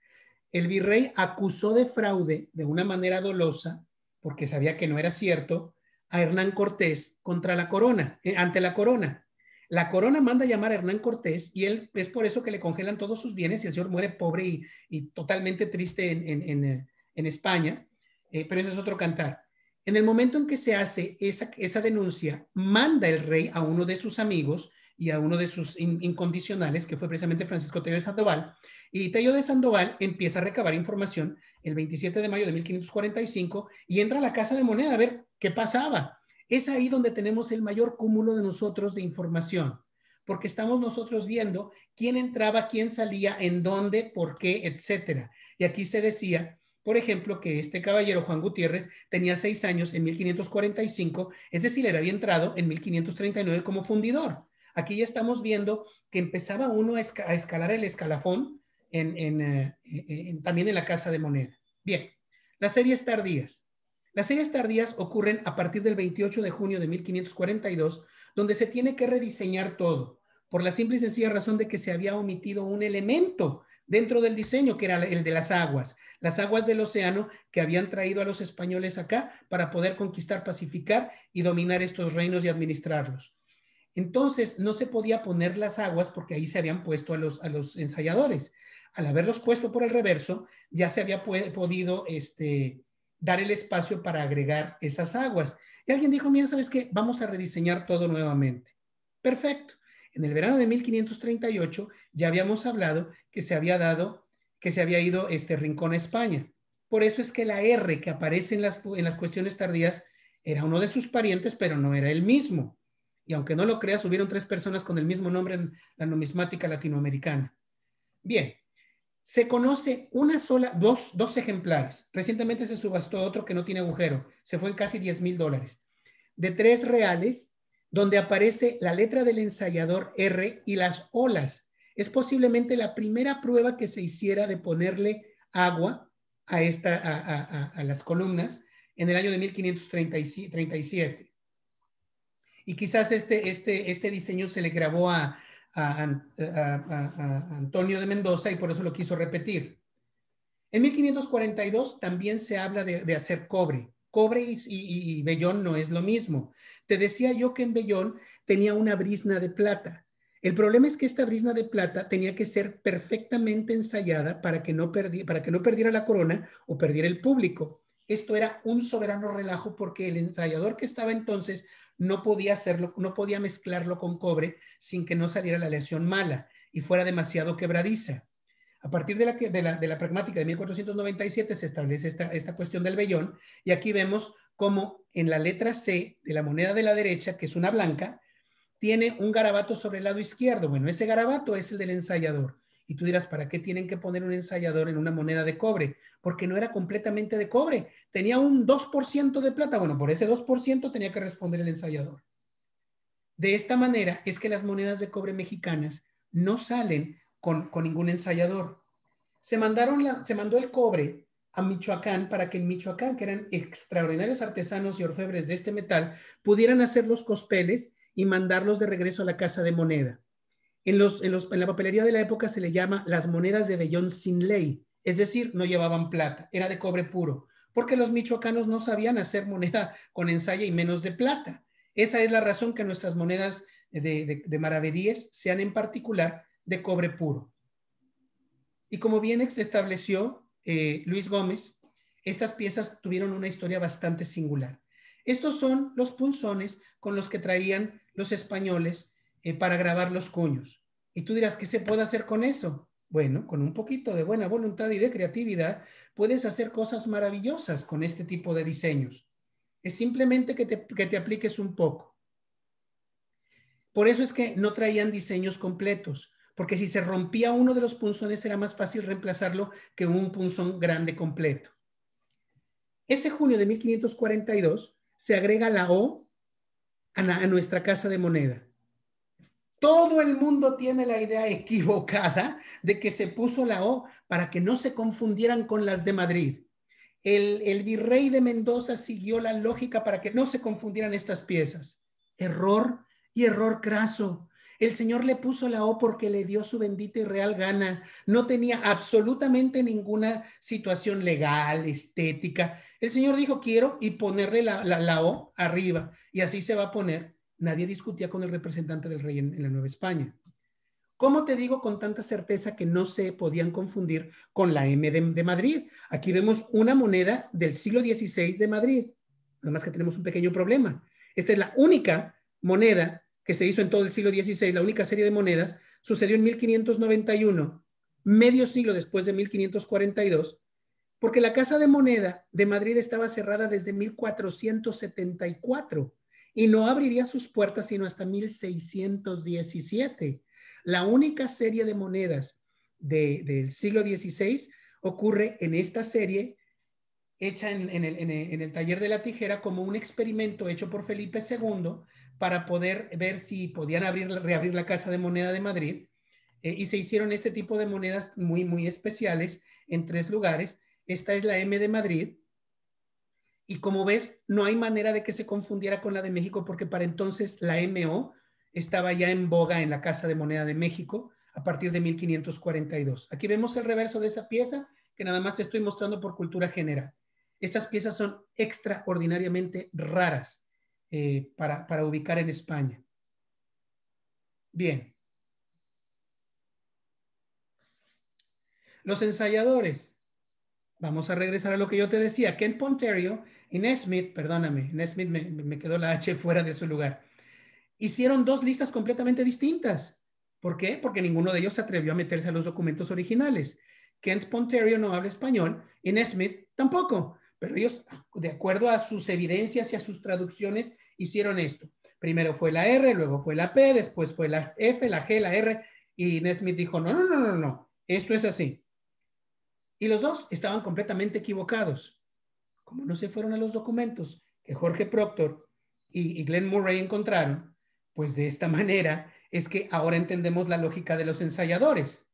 El virrey acusó de fraude de una manera dolosa, porque sabía que no era cierto, a Hernán Cortés contra la corona, eh, ante la corona. La corona manda a llamar a Hernán Cortés y él es por eso que le congelan todos sus bienes y el señor muere pobre y, y totalmente triste en, en, en, en España, eh, pero ese es otro cantar. En el momento en que se hace esa, esa denuncia, manda el rey a uno de sus amigos y a uno de sus in, incondicionales, que fue precisamente Francisco Tello de Sandoval. Y Tello de Sandoval empieza a recabar información el veintisiete de mayo de mil quinientos cuarenta y cinco y entra a la Casa de Moneda a ver qué pasaba. Es ahí donde tenemos el mayor cúmulo de nosotros de información, porque estamos nosotros viendo quién entraba, quién salía, en dónde, por qué, etcétera. Y aquí se decía, por ejemplo, que este caballero Juan Gutiérrez tenía seis años en mil quinientos cuarenta y cinco, es decir, era bien entrado en mil quinientos treinta y nueve como fundidor. Aquí ya estamos viendo que empezaba uno a, esca a escalar el escalafón en, en, eh, en, también en la Casa de Moneda. Bien, las series tardías. Las series tardías ocurren a partir del veintiocho de junio de mil quinientos cuarenta y dos, donde se tiene que rediseñar todo, por la simple y sencilla razón de que se había omitido un elemento dentro del diseño, que era el de las aguas, las aguas del océano que habían traído a los españoles acá para poder conquistar, pacificar y dominar estos reinos y administrarlos. Entonces no se podía poner las aguas porque ahí se habían puesto a los, a los ensayadores. Al haberlos puesto por el reverso, ya se había podido este, dar el espacio para agregar esas aguas. Y alguien dijo, mira, ¿sabes qué? Vamos a rediseñar todo nuevamente. Perfecto. En el verano de mil quinientos treinta y ocho ya habíamos hablado que se había dado, que se había ido este Rincón a España. Por eso es que la R que aparece en las, en las cuestiones tardías era uno de sus parientes, pero no era el mismo. Y aunque no lo creas, hubieron tres personas con el mismo nombre en la numismática latinoamericana. Bien, se conoce una sola, dos, dos ejemplares. Recientemente se subastó otro que no tiene agujero. Se fue en casi diez mil dólares. De tres reales, donde aparece la letra del ensayador R y las olas. Es posiblemente la primera prueba que se hiciera de ponerle agua a, esta, a, a, a las columnas en el año de mil quinientos treinta y siete. Y quizás este, este, este diseño se le grabó a, a, a, a, a Antonio de Mendoza y por eso lo quiso repetir. En mil quinientos cuarenta y dos también se habla de, de hacer cobre. Cobre y, y, y vellón no es lo mismo. Te decía yo que en vellón tenía una brizna de plata. El problema es que esta brizna de plata tenía que ser perfectamente ensayada para que no, perdi para que no perdiera la corona o perdiera el público. Esto era un soberano relajo porque el ensayador que estaba entonces no podía hacerlo, no podía mezclarlo con cobre sin que no saliera la aleación mala y fuera demasiado quebradiza. A partir de la, de la, de la pragmática de mil cuatrocientos noventa y siete se establece esta, esta cuestión del vellón y aquí vemos como en la letra C de la moneda de la derecha, que es una blanca, tiene un garabato sobre el lado izquierdo. Bueno, ese garabato es el del ensayador. Y tú dirás, ¿para qué tienen que poner un ensayador en una moneda de cobre? Porque no era completamente de cobre. Tenía un dos por ciento de plata. Bueno, por ese dos por ciento tenía que responder el ensayador. De esta manera es que las monedas de cobre mexicanas no salen con, con ningún ensayador. Se, mandaron la, se mandó el cobre a Michoacán para que en Michoacán, que eran extraordinarios artesanos y orfebres de este metal, pudieran hacer los cospeles y mandarlos de regreso a la Casa de Moneda. En, los, en, los, en la papelería de la época se le llama las monedas de vellón sin ley, es decir, no llevaban plata, era de cobre puro, porque los michoacanos no sabían hacer moneda con ensaya y menos de plata. Esa es la razón que nuestras monedas de, de, de maravedíes sean en particular de cobre puro. Y como bien se estableció eh, Luis Gómez, estas piezas tuvieron una historia bastante singular. Estos son los punzones con los que traían los españoles Eh, para grabar los cuños. Y tú dirás, ¿qué se puede hacer con eso? Bueno, con un poquito de buena voluntad y de creatividad, puedes hacer cosas maravillosas con este tipo de diseños. Es simplemente que te, que te apliques un poco. Por eso es que no traían diseños completos, porque si se rompía uno de los punzones era más fácil reemplazarlo que un punzón grande completo. Ese junio de mil quinientos cuarenta y dos se agrega la O a, na, a nuestra Casa de Moneda. Todo el mundo tiene la idea equivocada de que se puso la O para que no se confundieran con las de Madrid. El, el virrey de Mendoza siguió la lógica para que no se confundieran estas piezas. Error y error craso. El señor le puso la O porque le dio su bendita y real gana. No tenía absolutamente ninguna situación legal, estética. El señor dijo, quiero, y ponerle la, la, la O arriba. Y así se va a poner. Nadie discutía con el representante del rey en, en la Nueva España. ¿Cómo te digo con tanta certeza que no se podían confundir con la M de, de Madrid? Aquí vemos una moneda del siglo dieciséis de Madrid. Nada más que tenemos un pequeño problema. Esta es la única moneda que se hizo en todo el siglo dieciséis, la única serie de monedas, sucedió en mil quinientos noventa y uno, medio siglo después de mil quinientos cuarenta y dos, porque la Casa de Moneda de Madrid estaba cerrada desde mil cuatrocientos setenta y cuatro y no abriría sus puertas sino hasta mil seiscientos diecisiete. La única serie de monedas de, del siglo dieciséis ocurre en esta serie, hecha en, en, el, en, el, en el taller de la tijera como un experimento hecho por Felipe segundo para poder ver si podían abrir, reabrir la Casa de Moneda de Madrid, eh, y se hicieron este tipo de monedas muy, muy especiales en tres lugares. Esta es la M de Madrid y, como ves, no hay manera de que se confundiera con la de México, porque para entonces la M O estaba ya en boga en la Casa de Moneda de México a partir de mil quinientos cuarenta y dos. Aquí vemos el reverso de esa pieza que nada más te estoy mostrando por cultura general. Estas piezas son extraordinariamente raras eh, para, para ubicar en España. Bien. Los ensayadores. Vamos a regresar a lo que yo te decía. Kent Ponterio y Nesmith, perdóname, Nesmith me, me quedó la H fuera de su lugar. Hicieron dos listas completamente distintas. ¿Por qué? Porque ninguno de ellos se atrevió a meterse a los documentos originales. Kent Ponterio no habla español y Nesmith tampoco. Pero ellos, de acuerdo a sus evidencias y a sus traducciones, hicieron esto. Primero fue la R, luego fue la P, después fue la F, la G, la R, y Nesmith dijo, no, no, no, no, no, esto es así. Y los dos estaban completamente equivocados. Como no se fueron a los documentos que Jorge Proctor y, y Glenn Murray encontraron, pues de esta manera es que ahora entendemos la lógica de los ensayadores.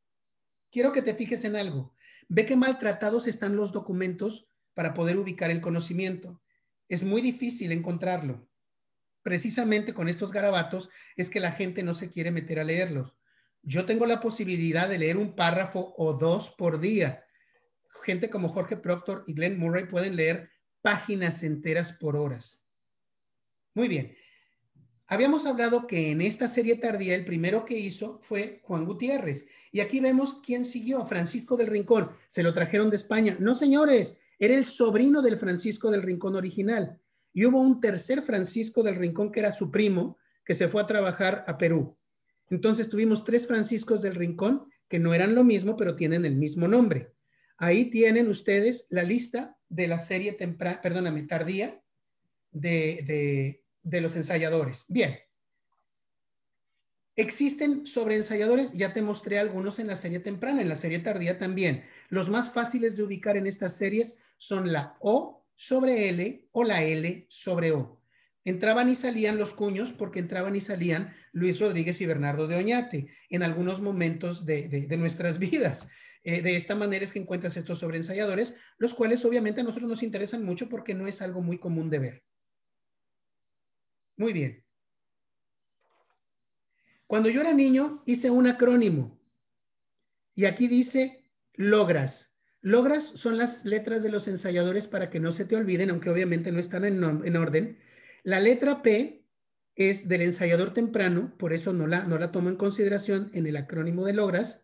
Quiero que te fijes en algo. Ve qué maltratados están los documentos para poder ubicar el conocimiento. Es muy difícil encontrarlo. Precisamente con estos garabatos es que la gente no se quiere meter a leerlos. Yo tengo la posibilidad de leer un párrafo o dos por día. Gente como Jorge Proctor y Glenn Murray pueden leer páginas enteras por horas. Muy bien. Habíamos hablado que en esta serie tardía el primero que hizo fue Juan Gutiérrez. Y aquí vemos quién siguió, Francisco del Rincón. Se lo trajeron de España. No, señores, era el sobrino del Francisco del Rincón original. Y hubo un tercer Francisco del Rincón que era su primo, que se fue a trabajar a Perú. Entonces tuvimos tres Franciscos del Rincón que no eran lo mismo, pero tienen el mismo nombre. Ahí tienen ustedes la lista de la serie temprana, perdóname, tardía de... de de los ensayadores. Bien. Existen sobreensayadores, ya te mostré algunos en la serie temprana, en la serie tardía también. Los más fáciles de ubicar en estas series son la O sobre L o la L sobre O. Entraban y salían los cuños porque entraban y salían Luis Rodríguez y Bernardo de Oñate en algunos momentos de, de, de nuestras vidas. Eh, de esta manera es que encuentras estos sobreensayadores, los cuales obviamente a nosotros nos interesan mucho porque no es algo muy común de ver. Muy bien. Cuando yo era niño, hice un acrónimo. Y aquí dice LOGRAS. LOGRAS son las letras de los ensayadores para que no se te olviden, aunque obviamente no están en, en orden. La letra P es del ensayador temprano, por eso no la, no la tomo en consideración en el acrónimo de LOGRAS.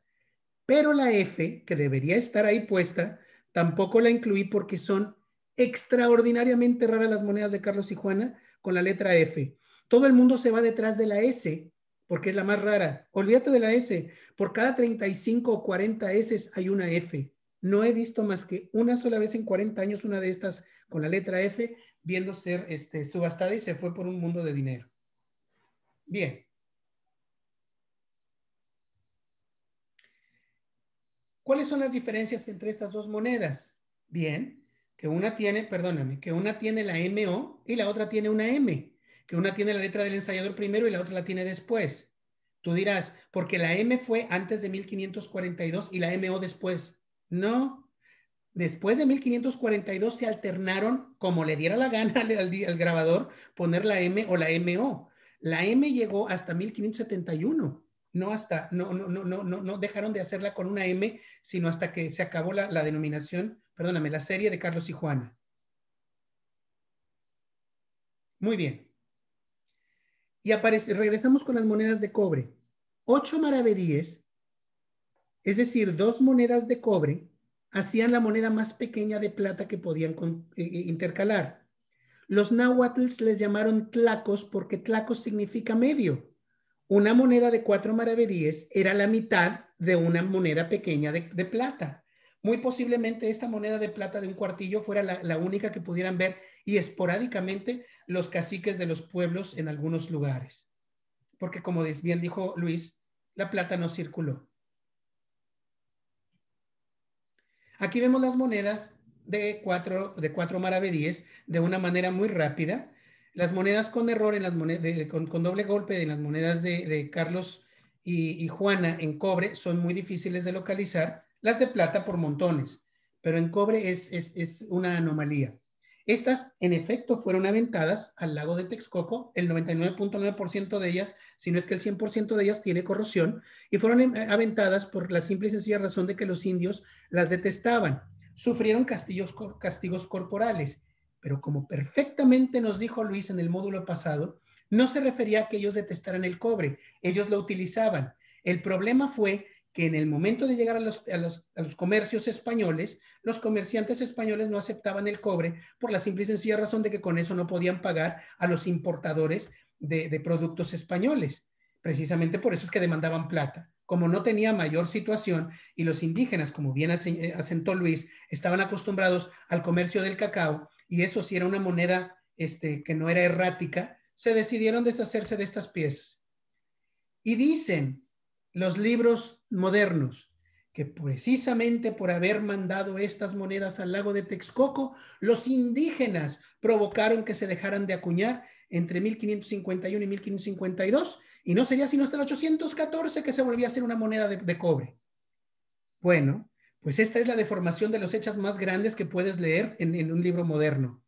Pero la F, que debería estar ahí puesta, tampoco la incluí porque son extraordinariamente raras las monedas de Carlos y Juana, con la letra F. Todo el mundo se va detrás de la S, porque es la más rara. Olvídate de la S. Por cada treinta y cinco o cuarenta S hay una F. No he visto más que una sola vez en cuarenta años una de estas con la letra F, viendo ser este, subastada y se fue por un mundo de dinero. Bien. ¿Cuáles son las diferencias entre estas dos monedas? Bien. Que una tiene, perdóname, que una tiene la M O y la otra tiene una M, que una tiene la letra del ensayador primero y la otra la tiene después. Tú dirás, porque la M fue antes de mil quinientos cuarenta y dos y la M O después. No, después de mil quinientos cuarenta y dos se alternaron, como le diera la gana al, al grabador, poner la M o la M O. La M llegó hasta mil quinientos setenta y uno, no hasta, no, no, no, no, no dejaron de hacerla con una M, sino hasta que se acabó la, la denominación, perdóname, la serie de Carlos y Juana. Muy bien. Y aparece, regresamos con las monedas de cobre. Ocho maravedíes, es decir, dos monedas de cobre, hacían la moneda más pequeña de plata que podían con, eh, intercalar. Los náhuatl les llamaron tlacos porque tlacos significa medio. una moneda de cuatro maravedíes era la mitad de una moneda pequeña de, de plata. Muy posiblemente esta moneda de plata de un cuartillo fuera la, la única que pudieran ver y esporádicamente los caciques de los pueblos en algunos lugares. Porque como bien dijo Luis, la plata no circuló. Aquí vemos las monedas de cuatro, de cuatro maravedíes de una manera muy rápida. Las monedas con error, en las monedas de, con, con doble golpe en las monedas de, de Carlos y, y Juana en cobre son muy difíciles de localizar. Las de plata por montones, pero en cobre es, es, es una anomalía. Estas, en efecto, fueron aventadas al lago de Texcoco, el noventa y nueve punto nueve por ciento de ellas, si no es que el cien por ciento de ellas tiene corrosión, y fueron aventadas por la simple y sencilla razón de que los indios las detestaban. Sufrieron castigos, castigos corporales, pero como perfectamente nos dijo Luis en el módulo pasado, no se refería a que ellos detestaran el cobre, ellos lo utilizaban. El problema fue que en el momento de llegar a los, a, los, a los comercios españoles, los comerciantes españoles no aceptaban el cobre por la simple y sencilla razón de que con eso no podían pagar a los importadores de, de productos españoles. Precisamente por eso es que demandaban plata. Como no tenía mayor situación y los indígenas, como bien asentó Luis, estaban acostumbrados al comercio del cacao y eso sí era una moneda este, que no era errática, se decidieron deshacerse de estas piezas. Y dicen los libros modernos, que precisamente por haber mandado estas monedas al lago de Texcoco, los indígenas provocaron que se dejaran de acuñar entre mil quinientos cincuenta y uno y mil quinientos cincuenta y dos, y no sería sino hasta el ochocientos catorce que se volvía a ser una moneda de, de cobre. Bueno, pues esta es la deformación de los hechos más grandes que puedes leer en, en un libro moderno.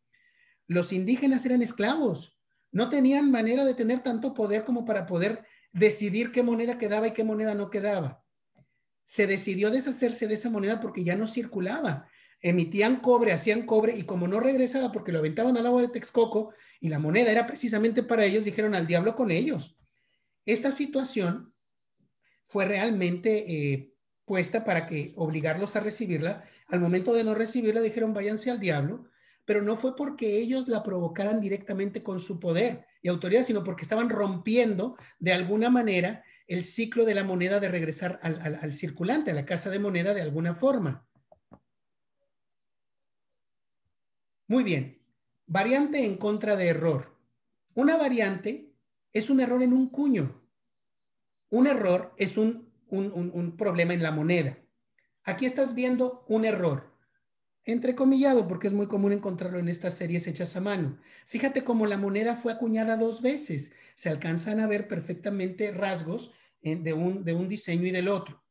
Los indígenas eran esclavos, no tenían manera de tener tanto poder como para poder decidir qué moneda quedaba y qué moneda no quedaba. Se decidió deshacerse de esa moneda porque ya no circulaba. Emitían cobre, hacían cobre y como no regresaba porque lo aventaban al agua de Texcoco y la moneda era precisamente para ellos, dijeron al diablo con ellos. Esta situación fue realmente eh, puesta para que obligarlos a recibirla. Al momento de no recibirla dijeron váyanse al diablo, pero no fue porque ellos la provocaran directamente con su poder y autoridad, sino porque estaban rompiendo de alguna manera el ciclo de la moneda de regresar al, al, al circulante, a la casa de moneda de alguna forma. Muy bien, variante en contra de error. Una variante es un error en un cuño. Un error es un, un, un, un problema en la moneda. Aquí estás viendo un error, entrecomillado, porque es muy común encontrarlo en estas series hechas a mano. Fíjate cómo la moneda fue acuñada dos veces. Se alcanzan a ver perfectamente rasgos de un, de un diseño y del otro.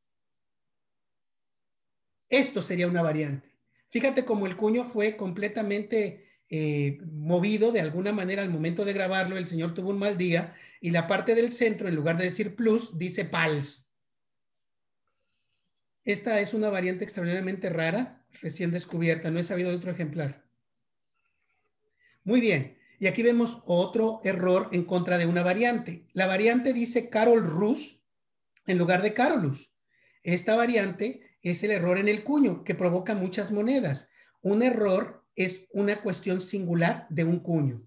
Esto sería una variante. Fíjate cómo el cuño fue completamente eh, movido de alguna manera al momento de grabarlo. El señor tuvo un mal día y la parte del centro, en lugar de decir plus, dice pals. Esta es una variante extraordinariamente rara, recién descubierta, no he sabido de otro ejemplar. Muy bien, y aquí vemos otro error en contra de una variante. La variante dice Carol Rus en lugar de Carolus. Esta variante es el error en el cuño que provoca muchas monedas. Un error es una cuestión singular de un cuño.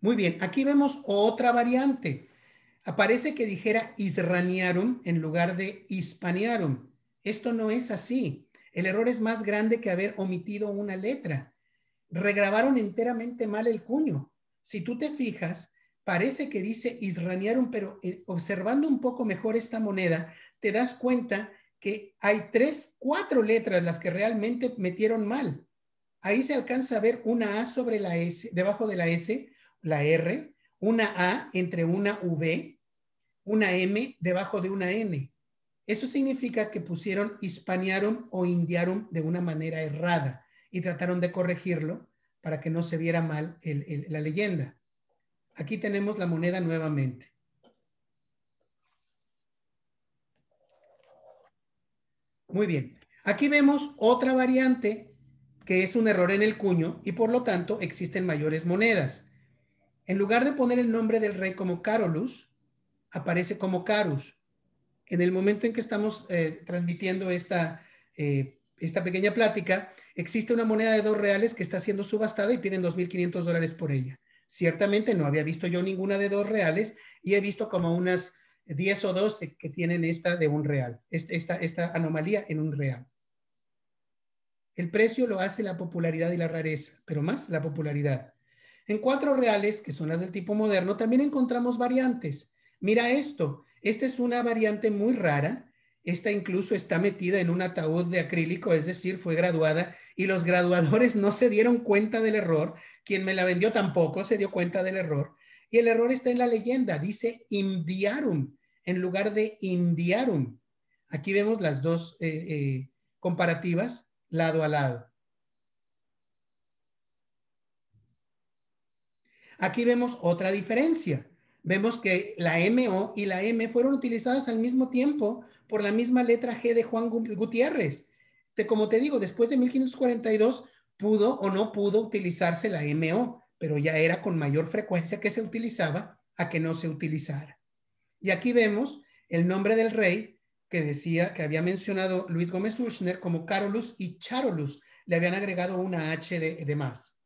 Muy bien, aquí vemos otra variante. Aparece que dijera israniarum en lugar de hispaniarum. Esto no es así. El error es más grande que haber omitido una letra. Regrabaron enteramente mal el cuño. Si tú te fijas, parece que dice israniarum, pero observando un poco mejor esta moneda, te das cuenta que hay tres, cuatro letras las que realmente metieron mal. Ahí se alcanza a ver una A sobre la S, debajo de la S, la R, una A entre una V, una M debajo de una N. Eso significa que pusieron hispaniarum o indiarum de una manera errada y trataron de corregirlo para que no se viera mal el, el, la leyenda. Aquí tenemos la moneda nuevamente. Muy bien. Aquí vemos otra variante que es un error en el cuño y por lo tanto existen mayores monedas. En lugar de poner el nombre del rey como Carolus, aparece como Carus. En el momento en que estamos eh, transmitiendo esta, eh, esta pequeña plática, existe una moneda de dos reales que está siendo subastada y piden dos mil quinientos dólares por ella. Ciertamente no había visto yo ninguna de dos reales y he visto como unas diez o doce que tienen esta de un real, esta, esta anomalía en un real. El precio lo hace la popularidad y la rareza, pero más la popularidad. En cuatro reales, que son las del tipo moderno, también encontramos variantes. Mira esto, esta es una variante muy rara, esta incluso está metida en un ataúd de acrílico, es decir, fue graduada y los graduadores no se dieron cuenta del error, quien me la vendió tampoco se dio cuenta del error, y el error está en la leyenda, dice indiarum, en lugar de indiarum. Aquí vemos las dos eh, eh, comparativas lado a lado. Aquí vemos otra diferencia. Vemos que la M O y la M fueron utilizadas al mismo tiempo por la misma letra G de Juan Gutiérrez. Te, como te digo, después de mil quinientos cuarenta y dos pudo o no pudo utilizarse la M O, pero ya era con mayor frecuencia que se utilizaba a que no se utilizara. Y aquí vemos el nombre del rey que decía, que había mencionado Luis Gómez Wulschner como Carolus y Charolus. Le habían agregado una H de, de más.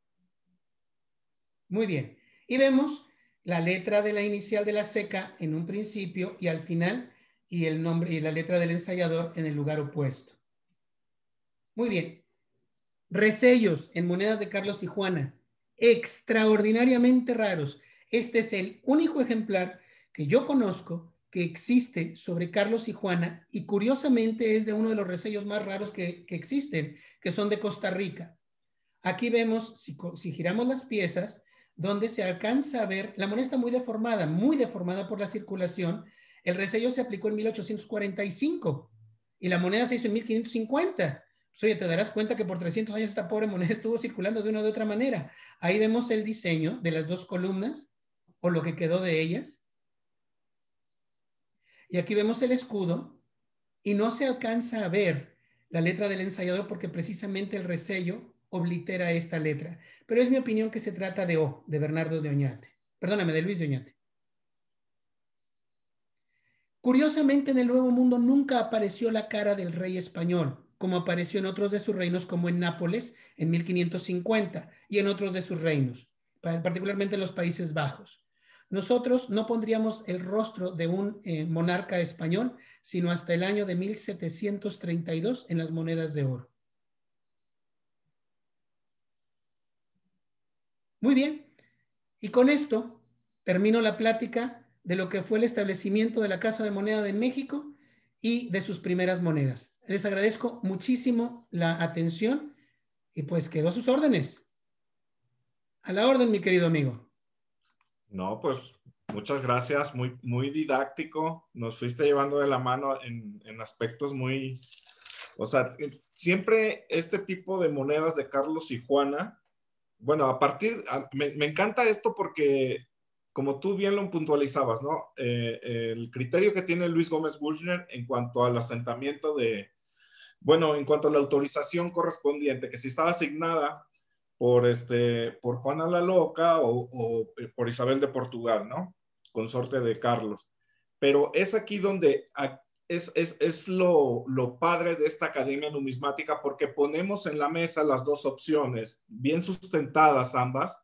Muy bien. Y vemos la letra de la inicial de la ceca en un principio y al final, y el nombre y la letra del ensayador en el lugar opuesto. Muy bien. Resellos en monedas de Carlos y Juana, extraordinariamente raros. Este es el único ejemplar que yo conozco que existe sobre Carlos y Juana, y curiosamente es de uno de los resellos más raros que, que existen, que son de Costa Rica. Aquí vemos, si, si giramos las piezas, donde se alcanza a ver, la moneda está muy deformada, muy deformada por la circulación. El resello se aplicó en mil ochocientos cuarenta y cinco y la moneda se hizo en mil quinientos cincuenta. Pues, oye, te darás cuenta que por trescientos años esta pobre moneda estuvo circulando de una u otra manera. Ahí vemos el diseño de las dos columnas o lo que quedó de ellas. Y aquí vemos el escudo y no se alcanza a ver la letra del ensayador porque precisamente el resello oblitera esta letra. Pero es mi opinión que se trata de O, de Bernardo de Oñate. Perdóname, de Luis de Oñate. Curiosamente, en el Nuevo Mundo nunca apareció la cara del rey español, como apareció en otros de sus reinos, como en Nápoles en mil quinientos cincuenta y en otros de sus reinos, particularmente en los Países Bajos. Nosotros no pondríamos el rostro de un eh, monarca español, sino hasta el año de mil setecientos treinta y dos en las monedas de oro. Muy bien, y con esto termino la plática de lo que fue el establecimiento de la Casa de Moneda de México y de sus primeras monedas. Les agradezco muchísimo la atención y pues quedo a sus órdenes. A la orden, mi querido amigo. No, pues muchas gracias, muy, muy didáctico, nos fuiste llevando de la mano en, en aspectos muy... O sea, siempre este tipo de monedas de Carlos y Juana... Bueno, a partir, a, me, me encanta esto porque, como tú bien lo puntualizabas, ¿no? Eh, el criterio que tiene Luis Gómez Wulschner en cuanto al asentamiento de, bueno, en cuanto a la autorización correspondiente, que si estaba asignada por, este, por Juana la Loca o, o por Isabel de Portugal, ¿no? Consorte de Carlos. Pero es aquí donde a, es, es, es lo, lo padre de esta Academia Numismática, porque ponemos en la mesa las dos opciones, bien sustentadas ambas,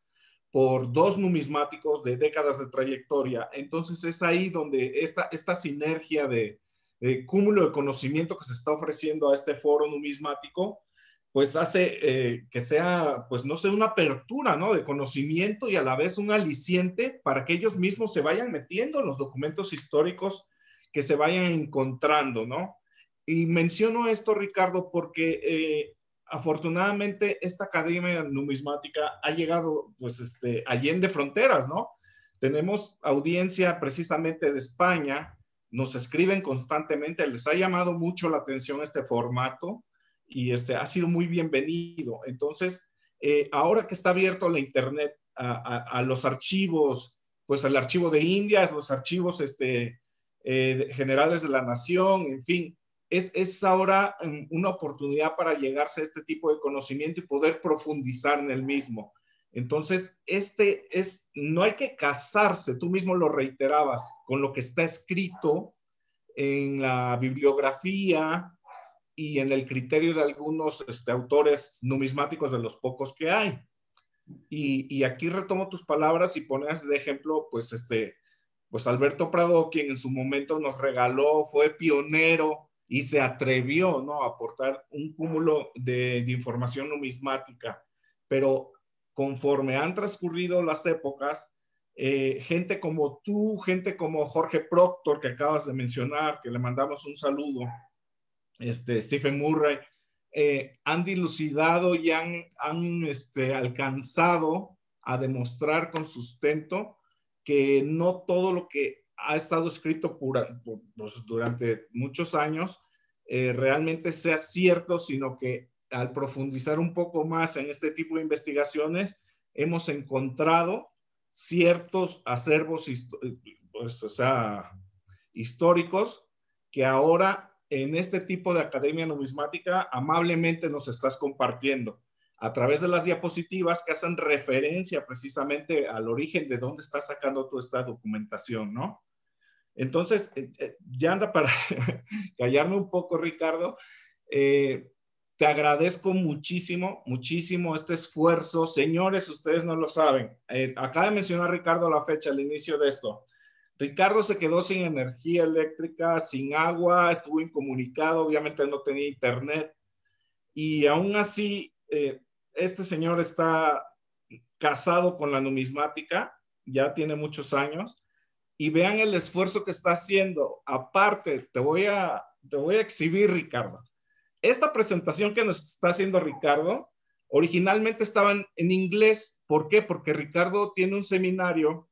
por dos numismáticos de décadas de trayectoria. Entonces es ahí donde esta, esta sinergia de, de cúmulo de conocimiento que se está ofreciendo a este foro numismático, pues hace eh, que sea, pues no sé, una apertura, ¿no? De conocimiento y a la vez un aliciente para que ellos mismos se vayan metiendo en los documentos históricos que se vayan encontrando, ¿no? Y menciono esto, Ricardo, porque eh, afortunadamente esta Academia Numismática ha llegado, pues, este, allende fronteras, ¿no? Tenemos audiencia precisamente de España, nos escriben constantemente, les ha llamado mucho la atención este formato y este, ha sido muy bienvenido. Entonces, eh, ahora que está abierto la internet a, a, a los archivos, pues al archivo de Indias, los archivos, este... Eh, generales de la nación, en fin, es, es ahora una oportunidad para llegarse a este tipo de conocimiento y poder profundizar en el mismo. Entonces, este es, no hay que casarse, tú mismo lo reiterabas, con lo que está escrito en la bibliografía y en el criterio de algunos este, autores numismáticos de los pocos que hay. Y, y aquí retomo tus palabras y pones de ejemplo, pues, este, pues Alberto Prado, quien en su momento nos regaló, fue pionero y se atrevió, ¿no?, a aportar un cúmulo de, de información numismática. Pero conforme han transcurrido las épocas, eh, gente como tú, gente como Jorge Proctor, que acabas de mencionar, que le mandamos un saludo, este, Stephen Murray, Eh, han dilucidado y han, han este, alcanzado a demostrar con sustento que no todo lo que ha estado escrito pura, por, pues, durante muchos años eh, realmente sea cierto, sino que al profundizar un poco más en este tipo de investigaciones hemos encontrado ciertos acervos histo- pues, o sea, históricos que ahora en este tipo de Academia Numismática amablemente nos estás compartiendo a través de las diapositivas que hacen referencia precisamente al origen de dónde estás sacando toda esta documentación, ¿no? Entonces, eh, eh, ya anda para callarme un poco, Ricardo. Eh, te agradezco muchísimo, muchísimo este esfuerzo. Señores, ustedes no lo saben. Eh, acaba de mencionar Ricardo la fecha al inicio de esto. Ricardo se quedó sin energía eléctrica, sin agua, estuvo incomunicado, obviamente no tenía internet. Y aún así, eh, este señor está casado con la numismática, ya tiene muchos años. Y vean el esfuerzo que está haciendo. Aparte, te voy a, te voy a exhibir, Ricardo. Esta presentación que nos está haciendo Ricardo, originalmente estaba en, en inglés. ¿Por qué? Porque Ricardo tiene un seminario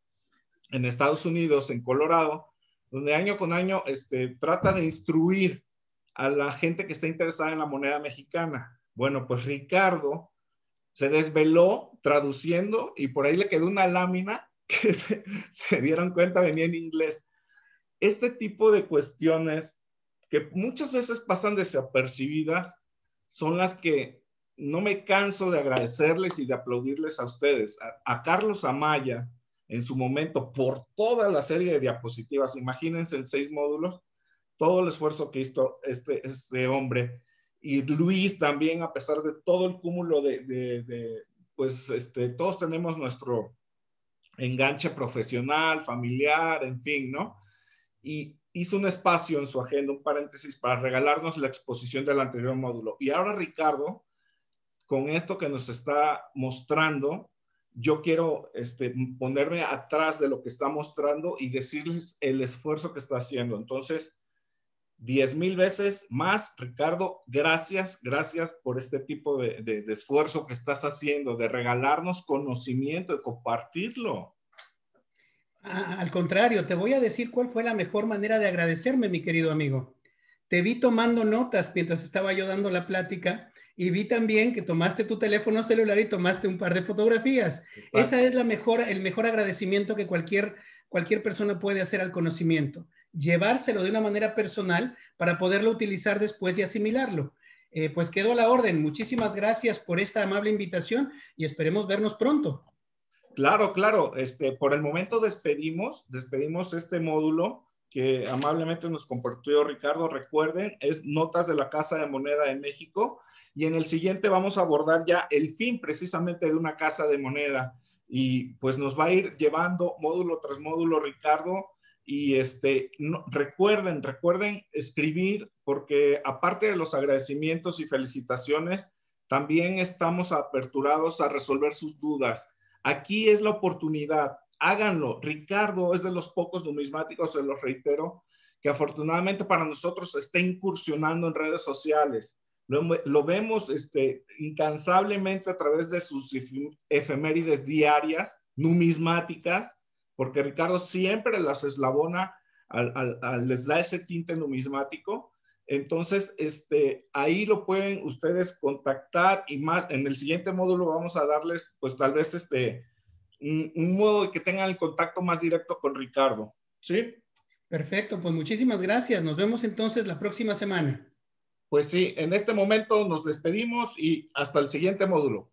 en Estados Unidos, en Colorado, donde año con año este, trata de instruir a la gente que está interesada en la moneda mexicana. Bueno, pues Ricardo se desveló traduciendo y por ahí le quedó una lámina que se, se dieron cuenta venía en inglés. Este tipo de cuestiones que muchas veces pasan desapercibidas son las que no me canso de agradecerles y de aplaudirles a ustedes. A, a Carlos Amaya, en su momento, por toda la serie de diapositivas, imagínense en seis módulos, todo el esfuerzo que hizo este, este hombre. Y Luis también, a pesar de todo el cúmulo de, de, de pues, este, todos tenemos nuestro enganche profesional, familiar, en fin, ¿no? Y hizo un espacio en su agenda, un paréntesis, para regalarnos la exposición del anterior módulo. Y ahora, Ricardo, con esto que nos está mostrando, yo quiero este, ponerme atrás de lo que está mostrando y decirles el esfuerzo que está haciendo. Entonces, diez mil veces más, Ricardo, gracias, gracias por este tipo de, de, de esfuerzo que estás haciendo, de regalarnos conocimiento, de compartirlo. Ah, al contrario, te voy a decir cuál fue la mejor manera de agradecerme, mi querido amigo. Te vi tomando notas mientras estaba yo dando la plática. Y vi también que tomaste tu teléfono celular y tomaste un par de fotografías. Exacto. Esa es la mejor, el mejor agradecimiento que cualquier, cualquier persona puede hacer al conocimiento. Llevárselo de una manera personal para poderlo utilizar después y asimilarlo. Eh, pues quedó a la orden. Muchísimas gracias por esta amable invitación y esperemos vernos pronto. Claro, claro. Este, por el momento despedimos, despedimos este módulo que amablemente nos compartió Ricardo. Recuerden, es Notas de la Casa de Moneda de México. Y en el siguiente vamos a abordar ya el fin precisamente de una casa de moneda. Y pues nos va a ir llevando módulo tras módulo, Ricardo. Y este, no, recuerden, recuerden escribir, porque aparte de los agradecimientos y felicitaciones, también estamos aperturados a resolver sus dudas. Aquí es la oportunidad. Háganlo. Ricardo es de los pocos numismáticos, se los reitero, que afortunadamente para nosotros está incursionando en redes sociales. Lo, lo vemos este, incansablemente a través de sus efemérides diarias, numismáticas, porque Ricardo siempre las eslabona, al, al, al, les da ese tinte numismático. Entonces, este, ahí lo pueden ustedes contactar y más. En el siguiente módulo vamos a darles, pues tal vez, este, un, un modo de que tengan el contacto más directo con Ricardo. ¿Sí? Perfecto, pues muchísimas gracias. Nos vemos entonces la próxima semana. Pues sí, en este momento nos despedimos y hasta el siguiente módulo.